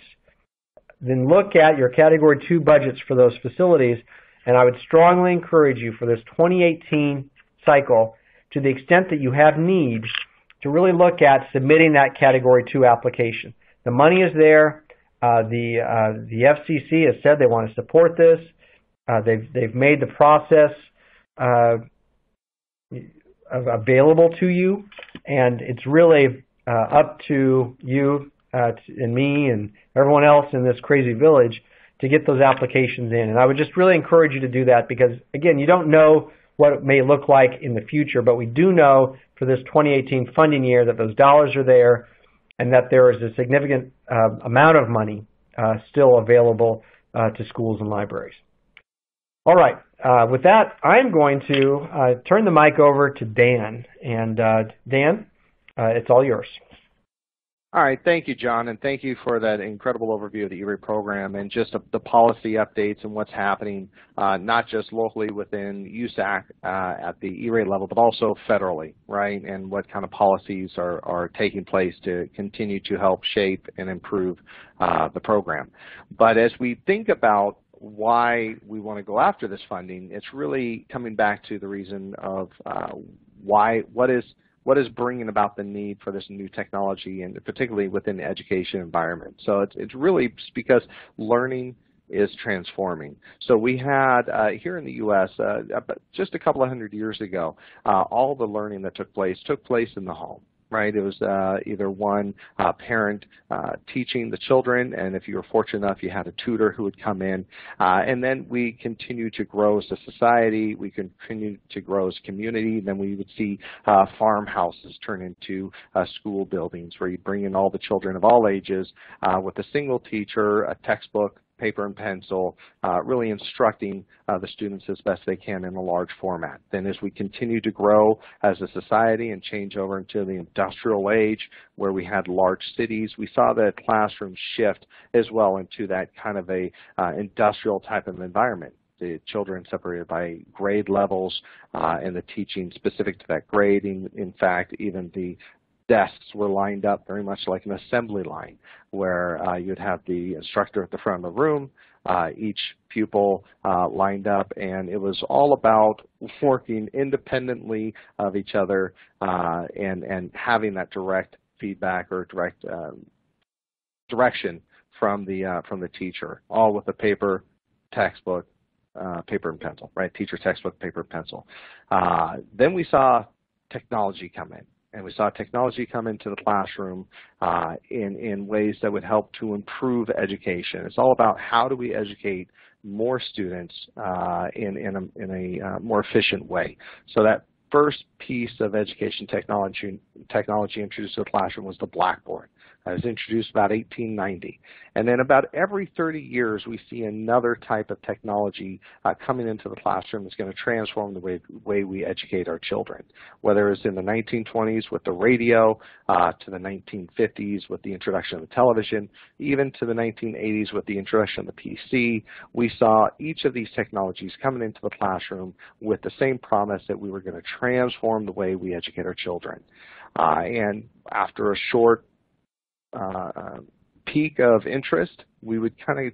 then look at your Category two budgets for those facilities, and I would strongly encourage you for this twenty eighteen cycle, to the extent that you have need, to really look at submitting that Category two application. The money is there. Uh, the uh, the F C C has said they want to support this. Uh, they've they've made the process uh, available to you, and it's really uh, up to you uh, and me and everyone else in this crazy village to get those applications in. And I would just really encourage you to do that because, again, you don't know what it may look like in the future, but we do know for this twenty eighteen funding year that those dollars are there and that there is a significant uh, amount of money uh, still available uh, to schools and libraries. All right, uh, with that, I'm going to uh, turn the mic over to Dan. And uh, Dan, uh, it's all yours. All right, thank you, John, and thank you for that incredible overview of the E-rate program and just the policy updates and what's happening, uh, not just locally within U S A C uh, at the E-rate level, but also federally, right, and what kind of policies are, are taking place to continue to help shape and improve uh, the program. But as we think about why we want to go after this funding, it's really coming back to the reason of uh, why, what is What is bringing about the need for this new technology, and particularly within the education environment. So it's, it's really because learning is transforming. So we had uh, here in the U S uh, just a couple of hundred years ago, uh, all the learning that took place took place in the home. Right, it was uh, either one uh, parent uh, teaching the children, and if you were fortunate enough, you had a tutor who would come in. Uh, and then we continue to grow as a society. We continue to grow as a community. Then we would see uh, farmhouses turn into uh, school buildings, where you bring in all the children of all ages uh, with a single teacher, a textbook, paper and pencil, uh, really instructing uh, the students as best they can in a large format. Then as we continue to grow as a society and change over into the industrial age where we had large cities, we saw that classroom shift as well into that kind of a uh, industrial type of environment. The children separated by grade levels uh, and the teaching specific to that grade. In, in fact, even the desks were lined up very much like an assembly line, where uh, you'd have the instructor at the front of the room, uh, each pupil uh, lined up, and it was all about working independently of each other uh, and, and having that direct feedback or direct uh, direction from the, uh, from the teacher, all with a paper, textbook, uh, paper and pencil, right? Teacher, textbook, paper, pencil. Uh, then we saw technology come in. And we saw technology come into the classroom uh, in, in ways that would help to improve education. It's all about how do we educate more students uh, in, in a, in a uh, more efficient way. So that first piece of education technology, technology introduced to the classroom was the blackboard. It was introduced about eighteen ninety. And then about every thirty years, we see another type of technology uh, coming into the classroom that's going to transform the way, way we educate our children, whether it's in the nineteen twenties with the radio, uh, to the nineteen fifties with the introduction of the television, even to the nineteen eighties with the introduction of the P C. We saw each of these technologies coming into the classroom with the same promise that we were going to transform the way we educate our children. Uh, and after a short Uh, peak of interest, we would kind of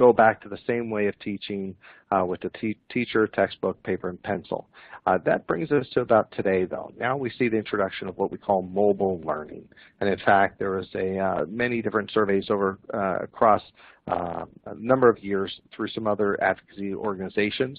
go back to the same way of teaching uh, with the te teacher, textbook, paper, and pencil. Uh, that brings us to about today, though. Now we see the introduction of what we call mobile learning. And in fact, there was a, uh, many different surveys over uh, across uh, a number of years through some other advocacy organizations.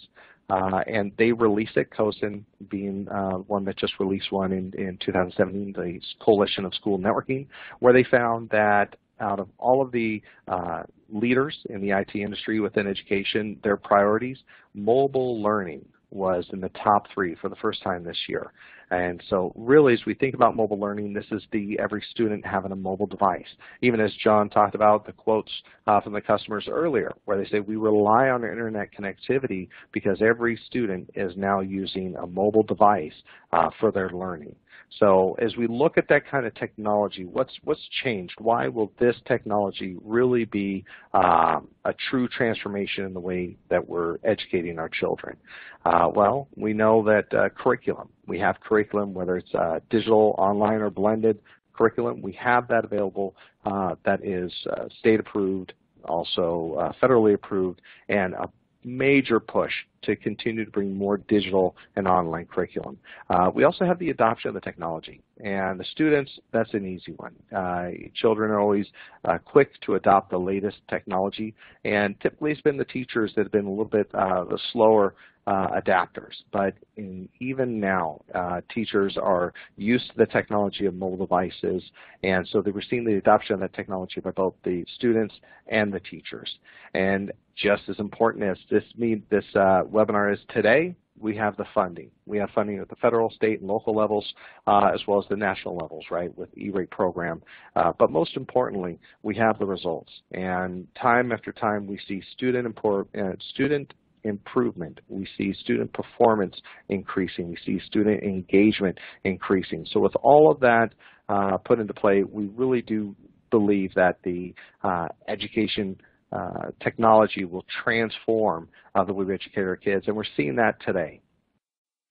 Uh, and they released it, C O S N being uh, one that just released one in, in two thousand seventeen, the Coalition of School Networking, where they found that out of all of the uh, leaders in the I T industry within education, their priorities, mobile learning was in the top three for the first time this year. And so really, as we think about mobile learning, this is the every student having a mobile device. Even as John talked about the quotes uh, from the customers earlier, where they say we rely on internet connectivity because every student is now using a mobile device uh, for their learning. So as we look at that kind of technology, what's, what's changed? Why will this technology really be um, a true transformation in the way that we're educating our children? Uh, well, we know that uh, curriculum, we have curriculum, whether it's uh, digital, online, or blended curriculum, we have that available uh, that is uh, state approved, also uh, federally approved, and a major push to continue to bring more digital and online curriculum. Uh, we also have the adoption of the technology. And the students, that's an easy one. Uh, children are always uh, quick to adopt the latest technology, and typically it's been the teachers that have been a little bit uh, the slower uh, adapters. But in, even now, uh, teachers are used to the technology of mobile devices, and so they were seeing the adoption of that technology by both the students and the teachers. And just as important as this, this uh, webinar is today, we have the funding. We have funding at the federal, state, and local levels, uh, as well as the national levels, right, with the E-rate program. Uh, but most importantly, we have the results. And time after time, we see student impor- uh, student improvement. We see student performance increasing. We see student engagement increasing. So with all of that uh, put into play, we really do believe that the uh, education Uh, technology will transform uh, the way we educate our kids, and we're seeing that today.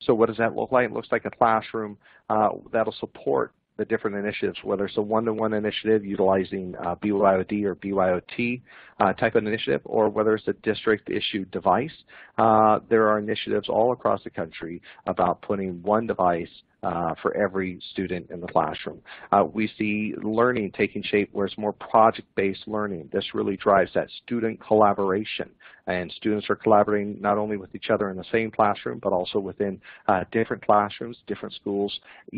So what does that look like? It looks like a classroom uh, that'll support the different initiatives, whether it's a one-to-one initiative utilizing uh, B Y O D or B Y O T uh, type of initiative, or whether it's a district-issued device. Uh, there are initiatives all across the country about putting one device Uh, for every student in the classroom. Uh, we see learning taking shape where it's more project-based learning. This really drives that student collaboration, and students are collaborating not only with each other in the same classroom, but also within uh, different classrooms, different schools,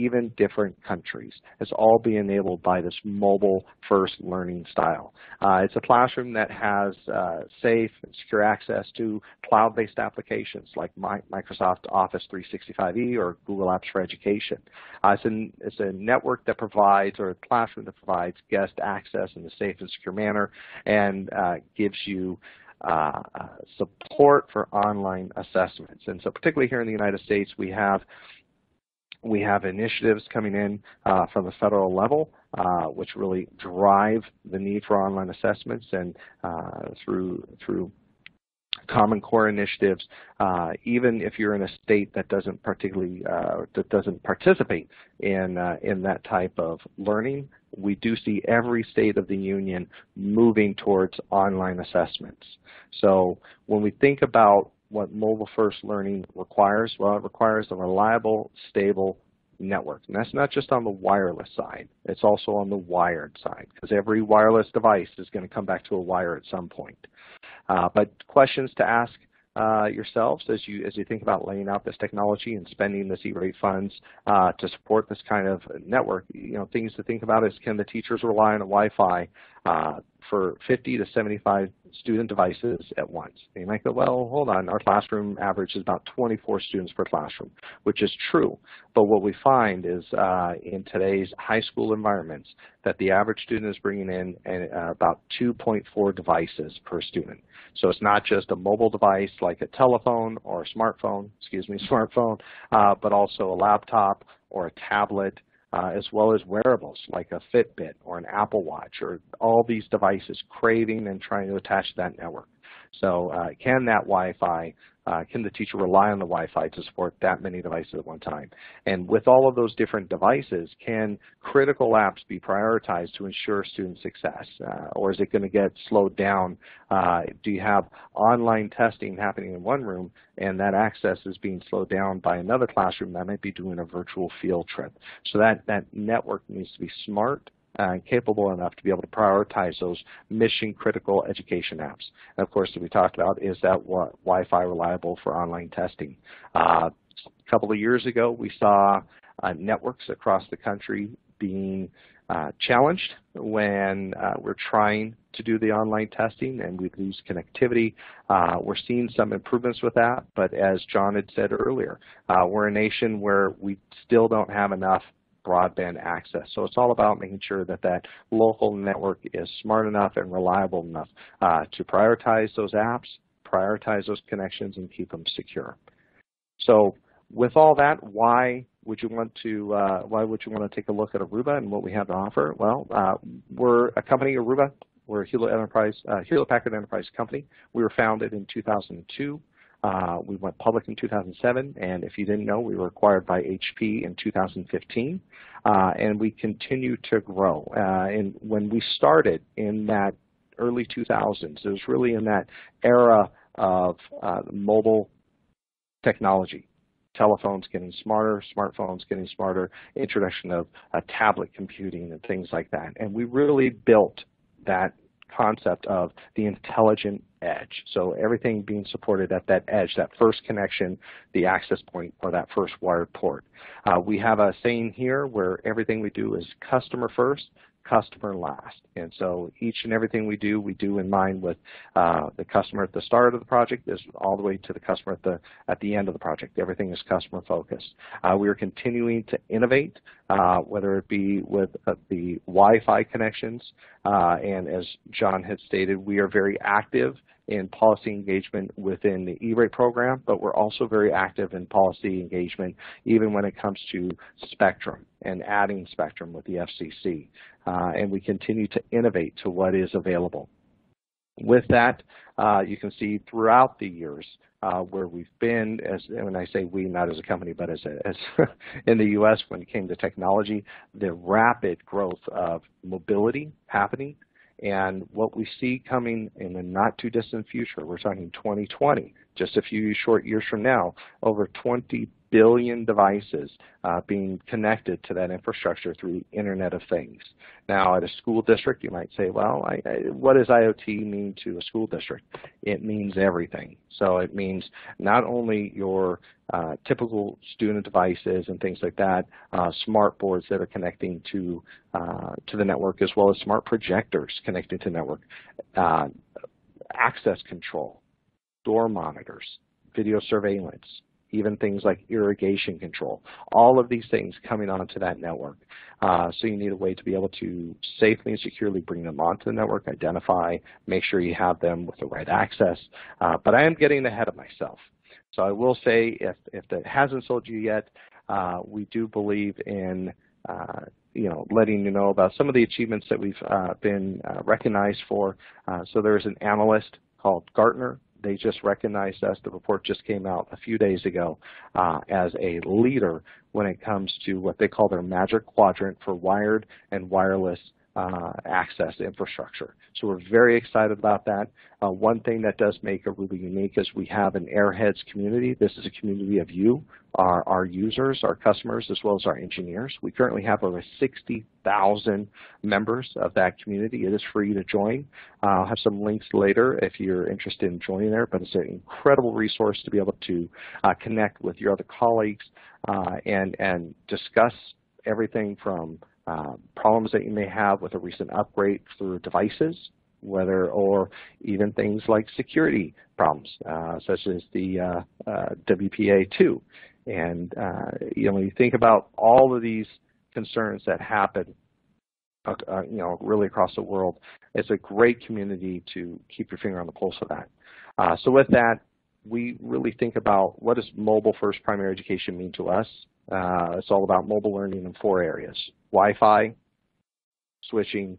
even different countries. It's all being enabled by this mobile-first learning style. Uh, it's a classroom that has uh, safe and secure access to cloud-based applications like My Microsoft Office three sixty-five E or Google Apps for Education. Uh, it's, an, it's a network that provides, or a classroom that provides guest access in a safe and secure manner, and uh, gives you uh, support for online assessments. And so particularly here in the United States, we have, we have initiatives coming in uh, from the federal level, Uh, which really drive the need for online assessments, and uh, through, through Common Core initiatives, uh, even if you're in a state that doesn't particularly uh, that doesn't participate in uh, in that type of learning, we do see every state of the union moving towards online assessments. So when we think about what mobile-first learning requires, well, it requires a reliable, stable network. And that's not just on the wireless side, it's also on the wired side, because every wireless device is going to come back to a wire at some point. Uh, but questions to ask uh, yourselves as you as you think about laying out this technology and spending this E-rate funds uh, to support this kind of network, you know, things to think about is, can the teachers rely on a Wi-Fi uh, for fifty to seventy-five student devices at once? And you might go, well, hold on, our classroom average is about twenty-four students per classroom, which is true. But what we find is uh, in today's high school environments that the average student is bringing in uh, about two point four devices per student. So it's not just a mobile device like a telephone or a smartphone, excuse me, smartphone, uh, but also a laptop or a tablet, Uh, as well as wearables like a Fitbit or an Apple Watch, or all these devices craving and trying to attach to that network. So uh, can that Wi-Fi, uh, can the teacher rely on the Wi-Fi to support that many devices at one time? And with all of those different devices, can critical apps be prioritized to ensure student success? Uh, or is it going to get slowed down? Uh, do you have online testing happening in one room, and that access is being slowed down by another classroom that might be doing a virtual field trip? So that, that network needs to be smart and capable enough to be able to prioritize those mission-critical education apps. And of course, as we talked about, is that Wi-Fi reliable for online testing? Uh, a couple of years ago, we saw uh, networks across the country being uh, challenged when uh, we're trying to do the online testing and we lose connectivity. Uh, we're seeing some improvements with that, but as John had said earlier, uh, we're a nation where we still don't have enough broadband access. So it's all about making sure that that local network is smart enough and reliable enough uh, to prioritize those apps, prioritize those connections, and keep them secure. So with all that, why would you want to, uh, why would you want to take a look at Aruba and what we have to offer? Well, uh, we're a company, Aruba. We're a Hewlett Enterprise, uh, Hewlett Packard Enterprise company. We were founded in two thousand two. Uh, we went public in two thousand seven, and if you didn't know, we were acquired by H P in two thousand fifteen, uh, and we continue to grow. Uh, and when we started in that early two thousands, it was really in that era of uh, mobile technology, telephones getting smarter, smartphones getting smarter, introduction of uh, tablet computing and things like that. And we really built that concept of the intelligent edge. So everything being supported at that edge, that first connection, the access point, or that first wired port. Uh, we have a saying here where everything we do is customer first, customer last. And so each and everything we do, we do in mind with uh, the customer at the start of the project is all the way to the customer at the, at the end of the project. Everything is customer focused. Uh, we are continuing to innovate, uh, whether it be with uh, the Wi-Fi connections. Uh, and as John had stated, we are very active in policy engagement within the E-rate program, but we're also very active in policy engagement even when it comes to spectrum and adding spectrum with the F C C. Uh, and we continue to innovate to what is available. With that, uh, you can see throughout the years uh, where we've been, as, and when I say we, not as a company, but as, a, as in the U S when it came to technology, the rapid growth of mobility happening. And what we see coming in the not too distant future, we're talking twenty twenty, just a few short years from now, over twenty billion devices uh, being connected to that infrastructure through the Internet of Things. Now, at a school district, you might say, well, I, I, what does IoT mean to a school district? It means everything. So it means not only your uh, typical student devices and things like that, uh, smart boards that are connecting to, uh, to the network, as well as smart projectors connecting to the network, uh, access control, door monitors, video surveillance, even things like irrigation control, all of these things coming onto that network. Uh, so you need a way to be able to safely and securely bring them onto the network, identify, make sure you have them with the right access. Uh, but I am getting ahead of myself. So I will say, if, if that hasn't sold you yet, uh, we do believe in uh, you know, letting you know about some of the achievements that we've uh, been uh, recognized for. Uh, so there's an analyst called Gartner. They just recognized us. The report just came out a few days ago uh, as a leader when it comes to what they call their magic quadrant for wired and wireless uh, access infrastructure. So we're very excited about that. Uh, one thing that does make Aruba unique is we have an Airheads community. This is a community of you, our, our users, our customers, as well as our engineers. We currently have over sixty thousand members of that community. It is free to join. Uh, I'll have some links later if you're interested in joining there, but it's an incredible resource to be able to uh, connect with your other colleagues uh, and, and discuss everything from Uh, problems that you may have with a recent upgrade through devices, whether or even things like security problems, uh, such as the uh, uh, W P A two. And uh, you know, when you think about all of these concerns that happen, uh, uh, you know, really across the world, it's a great community to keep your finger on the pulse of that. Uh, so with that, we really think about what does mobile first primary education mean to us. Uh, it's all about mobile learning in four areas: Wi-Fi, switching,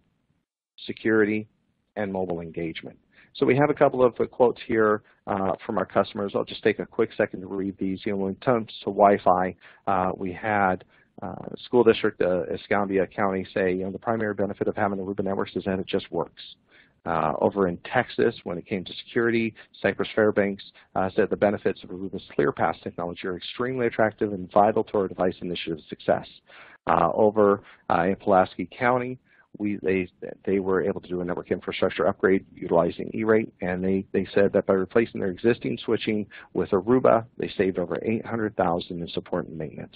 security, and mobile engagement. So we have a couple of quotes here uh, from our customers. I'll just take a quick second to read these. You know, when it comes to Wi-Fi, uh, we had uh, school district uh, Escambia County say, you know, the primary benefit of having the Aruba Networks is that it just works. Uh, over in Texas, when it came to security, Cypress Fairbanks uh, said the benefits of Aruba's ClearPass technology are extremely attractive and vital to our device initiative's success. Uh, over uh, in Pulaski County, we, they, they were able to do a network infrastructure upgrade utilizing E-rate, and they, they said that by replacing their existing switching with Aruba, they saved over eight hundred thousand dollars in support and maintenance.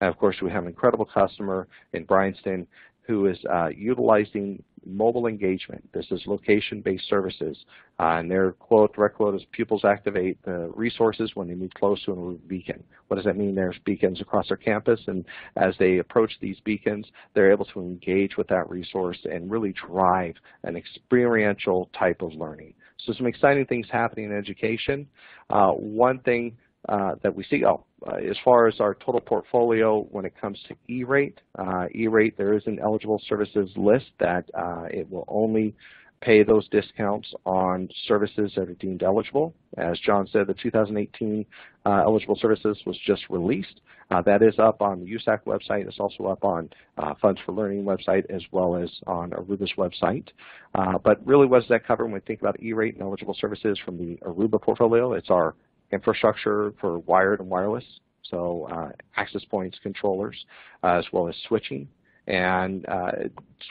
And of course, we have an incredible customer in Bryanston who is uh, utilizing mobile engagement. This is location-based services, uh, and their quote, direct quote, is pupils activate the resources when they move close to a beacon. What does that mean? There's beacons across their campus, and as they approach these beacons, they're able to engage with that resource and really drive an experiential type of learning. So some exciting things happening in education. Uh, one thing uh, that we see. Oh, uh, as far as our total portfolio when it comes to E-rate, uh, E-rate, there is an eligible services list that uh, it will only pay those discounts on services that are deemed eligible. As John said, the two thousand eighteen uh, eligible services was just released. Uh, that is up on the U S A C website. It's also up on uh, Funds for Learning website as well as on Aruba's website. Uh, but really, what does that cover when we think about E-rate and eligible services from the Aruba portfolio? It's our infrastructure for wired and wireless, so uh, access points, controllers, uh, as well as switching. And uh,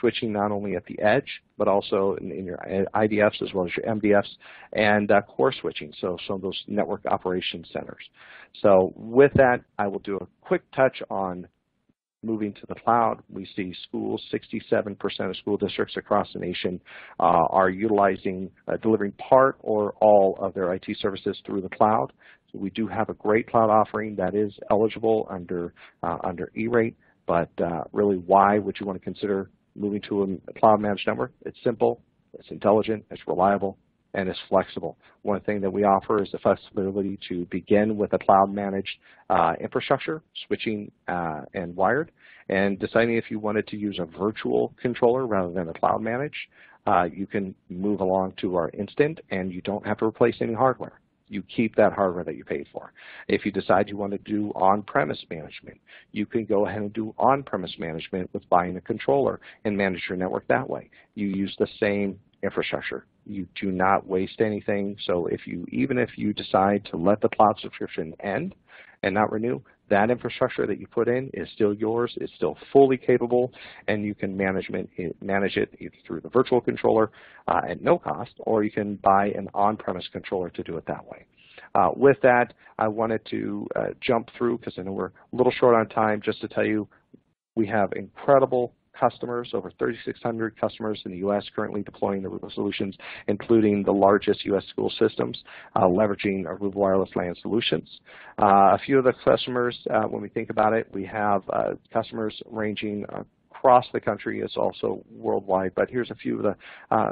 switching not only at the edge, but also in, in your I D Fs as well as your M D Fs and uh, core switching, so some of those network operation centers. So with that, I will do a quick touch on moving to the cloud. We see schools, sixty-seven percent of school districts across the nation uh, are utilizing, uh, delivering part or all of their I T services through the cloud. So we do have a great cloud offering that is eligible under, uh, under E-rate. But uh, really, why would you want to consider moving to a cloud-managed network? It's simple, it's intelligent, it's reliable, and it's flexible. One thing that we offer is the flexibility to begin with a cloud-managed uh, infrastructure, switching uh, and wired, and deciding if you wanted to use a virtual controller rather than a cloud-managed, uh, you can move along to our instant, and you don't have to replace any hardware. You keep that hardware that you paid for. If you decide you want to do on-premise management, you can go ahead and do on-premise management with buying a controller and manage your network that way. You use the same infrastructure. You do not waste anything. So if you, even if you decide to let the cloud subscription end and not renew, that infrastructure that you put in is still yours, it's still fully capable, and you can manage it, manage it either through the virtual controller uh, at no cost, or you can buy an on-premise controller to do it that way. Uh, with that, I wanted to uh, jump through, because I know we're a little short on time, just to tell you we have incredible customers, over thirty-six hundred customers in the U S currently deploying Aruba solutions, including the largest U S school systems, uh, leveraging Aruba Wireless LAN solutions. Uh, a few of the customers, uh, when we think about it, we have uh, customers ranging across the country. It's also worldwide, but here's a few of the, uh,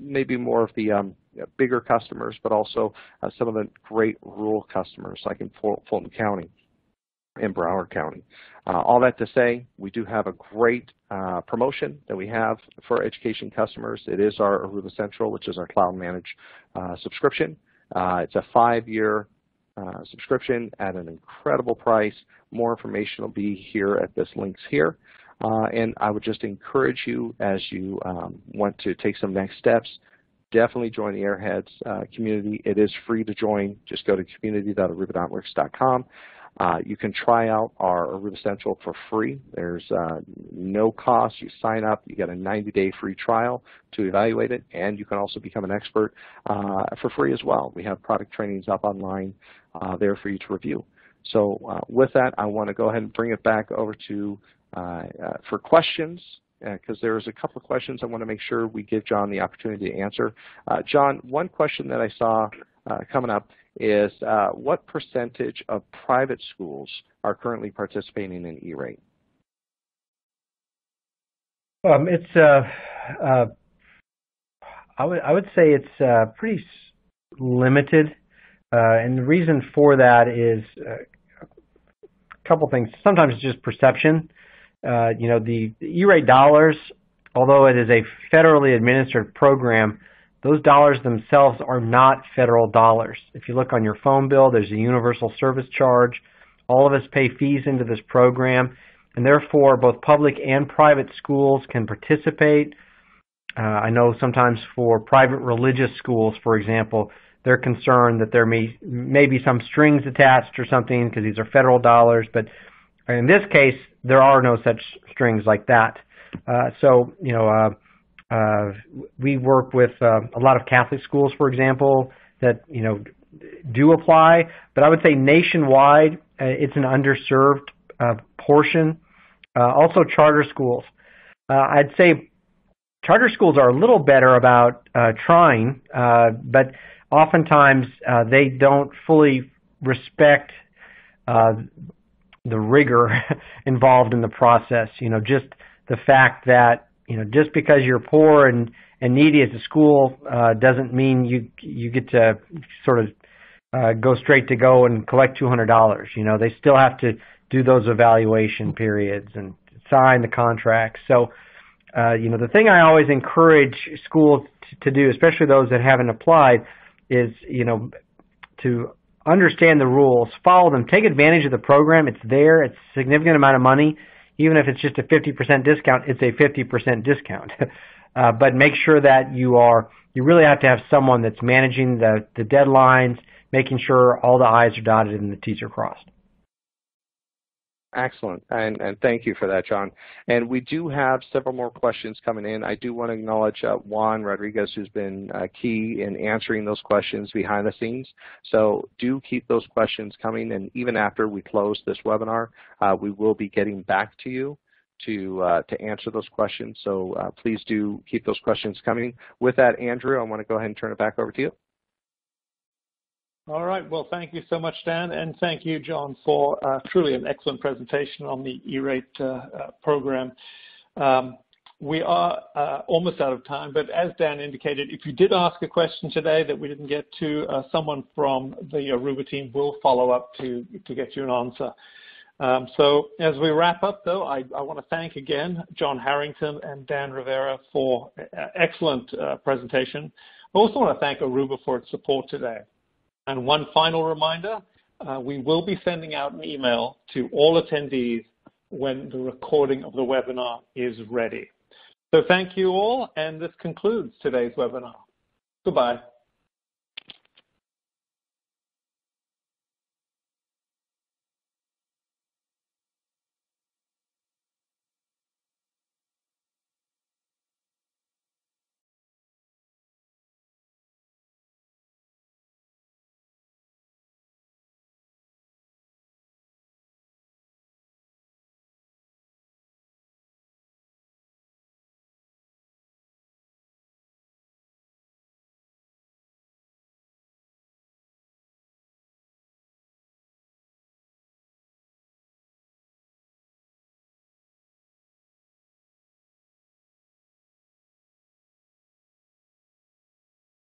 maybe more of the um, bigger customers, but also uh, some of the great rural customers, like in Fulton County in Broward County. Uh, all that to say, we do have a great uh, promotion that we have for education customers. It is our Aruba Central, which is our cloud managed uh, subscription. Uh, it's a five-year uh, subscription at an incredible price. More information will be here at this links here. Uh, and I would just encourage you, as you um, want to take some next steps, definitely join the Airheads uh, community. It is free to join. Just go to community dot aruba networks dot com. Uh, you can try out our Aruba Central for free. There's uh, no cost. You sign up, you get a ninety day free trial to evaluate it, and you can also become an expert uh, for free as well. We have product trainings up online uh, there for you to review. So uh, with that, I want to go ahead and bring it back over to uh, uh, for questions, because uh, there's a couple of questions I want to make sure we give John the opportunity to answer. Uh, John, one question that I saw uh, coming up is uh, what percentage of private schools are currently participating in E-rate? Um, it's, uh, uh, I would I would say it's uh, pretty limited, uh, and the reason for that is uh, a couple things. Sometimes it's just perception. Uh, you know, the, the E-rate dollars, although it is a federally administered program, those dollars themselves are not federal dollars. If you look on your phone bill, there's a universal service charge. All of us pay fees into this program, and therefore both public and private schools can participate. Uh, I know sometimes for private religious schools, for example, they're concerned that there may, may be some strings attached or something because these are federal dollars, but in this case, there are no such strings like that. Uh, so, you know, uh, Uh, we work with uh, a lot of Catholic schools, for example, that you know do apply. But I would say nationwide, uh, it's an underserved uh, portion. Uh, also, charter schools. Uh, I'd say charter schools are a little better about uh, trying, uh, but oftentimes uh, they don't fully respect uh, the rigor involved in the process. You know, just the fact that. You know, just because you're poor and, and needy at the school uh, doesn't mean you you get to sort of uh, go straight to go and collect two hundred dollars. You know, they still have to do those evaluation periods and sign the contracts. So, uh, you know, the thing I always encourage schools to do, especially those that haven't applied, is, you know, to understand the rules, follow them, take advantage of the program. It's there. It's a significant amount of money. Even if it's just a fifty percent discount, it's a fifty percent discount. uh, but make sure that you are, you really have to have someone that's managing the, the deadlines, making sure all the I's are dotted and the T's are crossed. Excellent, and, and thank you for that, John. And we do have several more questions coming in. I do want to acknowledge uh, Juan Rodriguez, who's been uh, key in answering those questions behind the scenes. So do keep those questions coming, and even after we close this webinar, uh, we will be getting back to you to, uh, to answer those questions. So uh, please do keep those questions coming. With that, Andrew, I want to go ahead and turn it back over to you. All right. Well, thank you so much, Dan, and thank you, John, for uh, truly an excellent presentation on the E-rate uh, uh, program. Um, we are uh, almost out of time, but as Dan indicated, if you did ask a question today that we didn't get to, uh, someone from the Aruba team will follow up to, to get you an answer. Um, so as we wrap up, though, I, I want to thank again John Harrington and Dan Rivera for an excellent uh, presentation. I also want to thank Aruba for its support today. And one final reminder, uh, we will be sending out an email to all attendees when the recording of the webinar is ready. So thank you all, and this concludes today's webinar. Goodbye.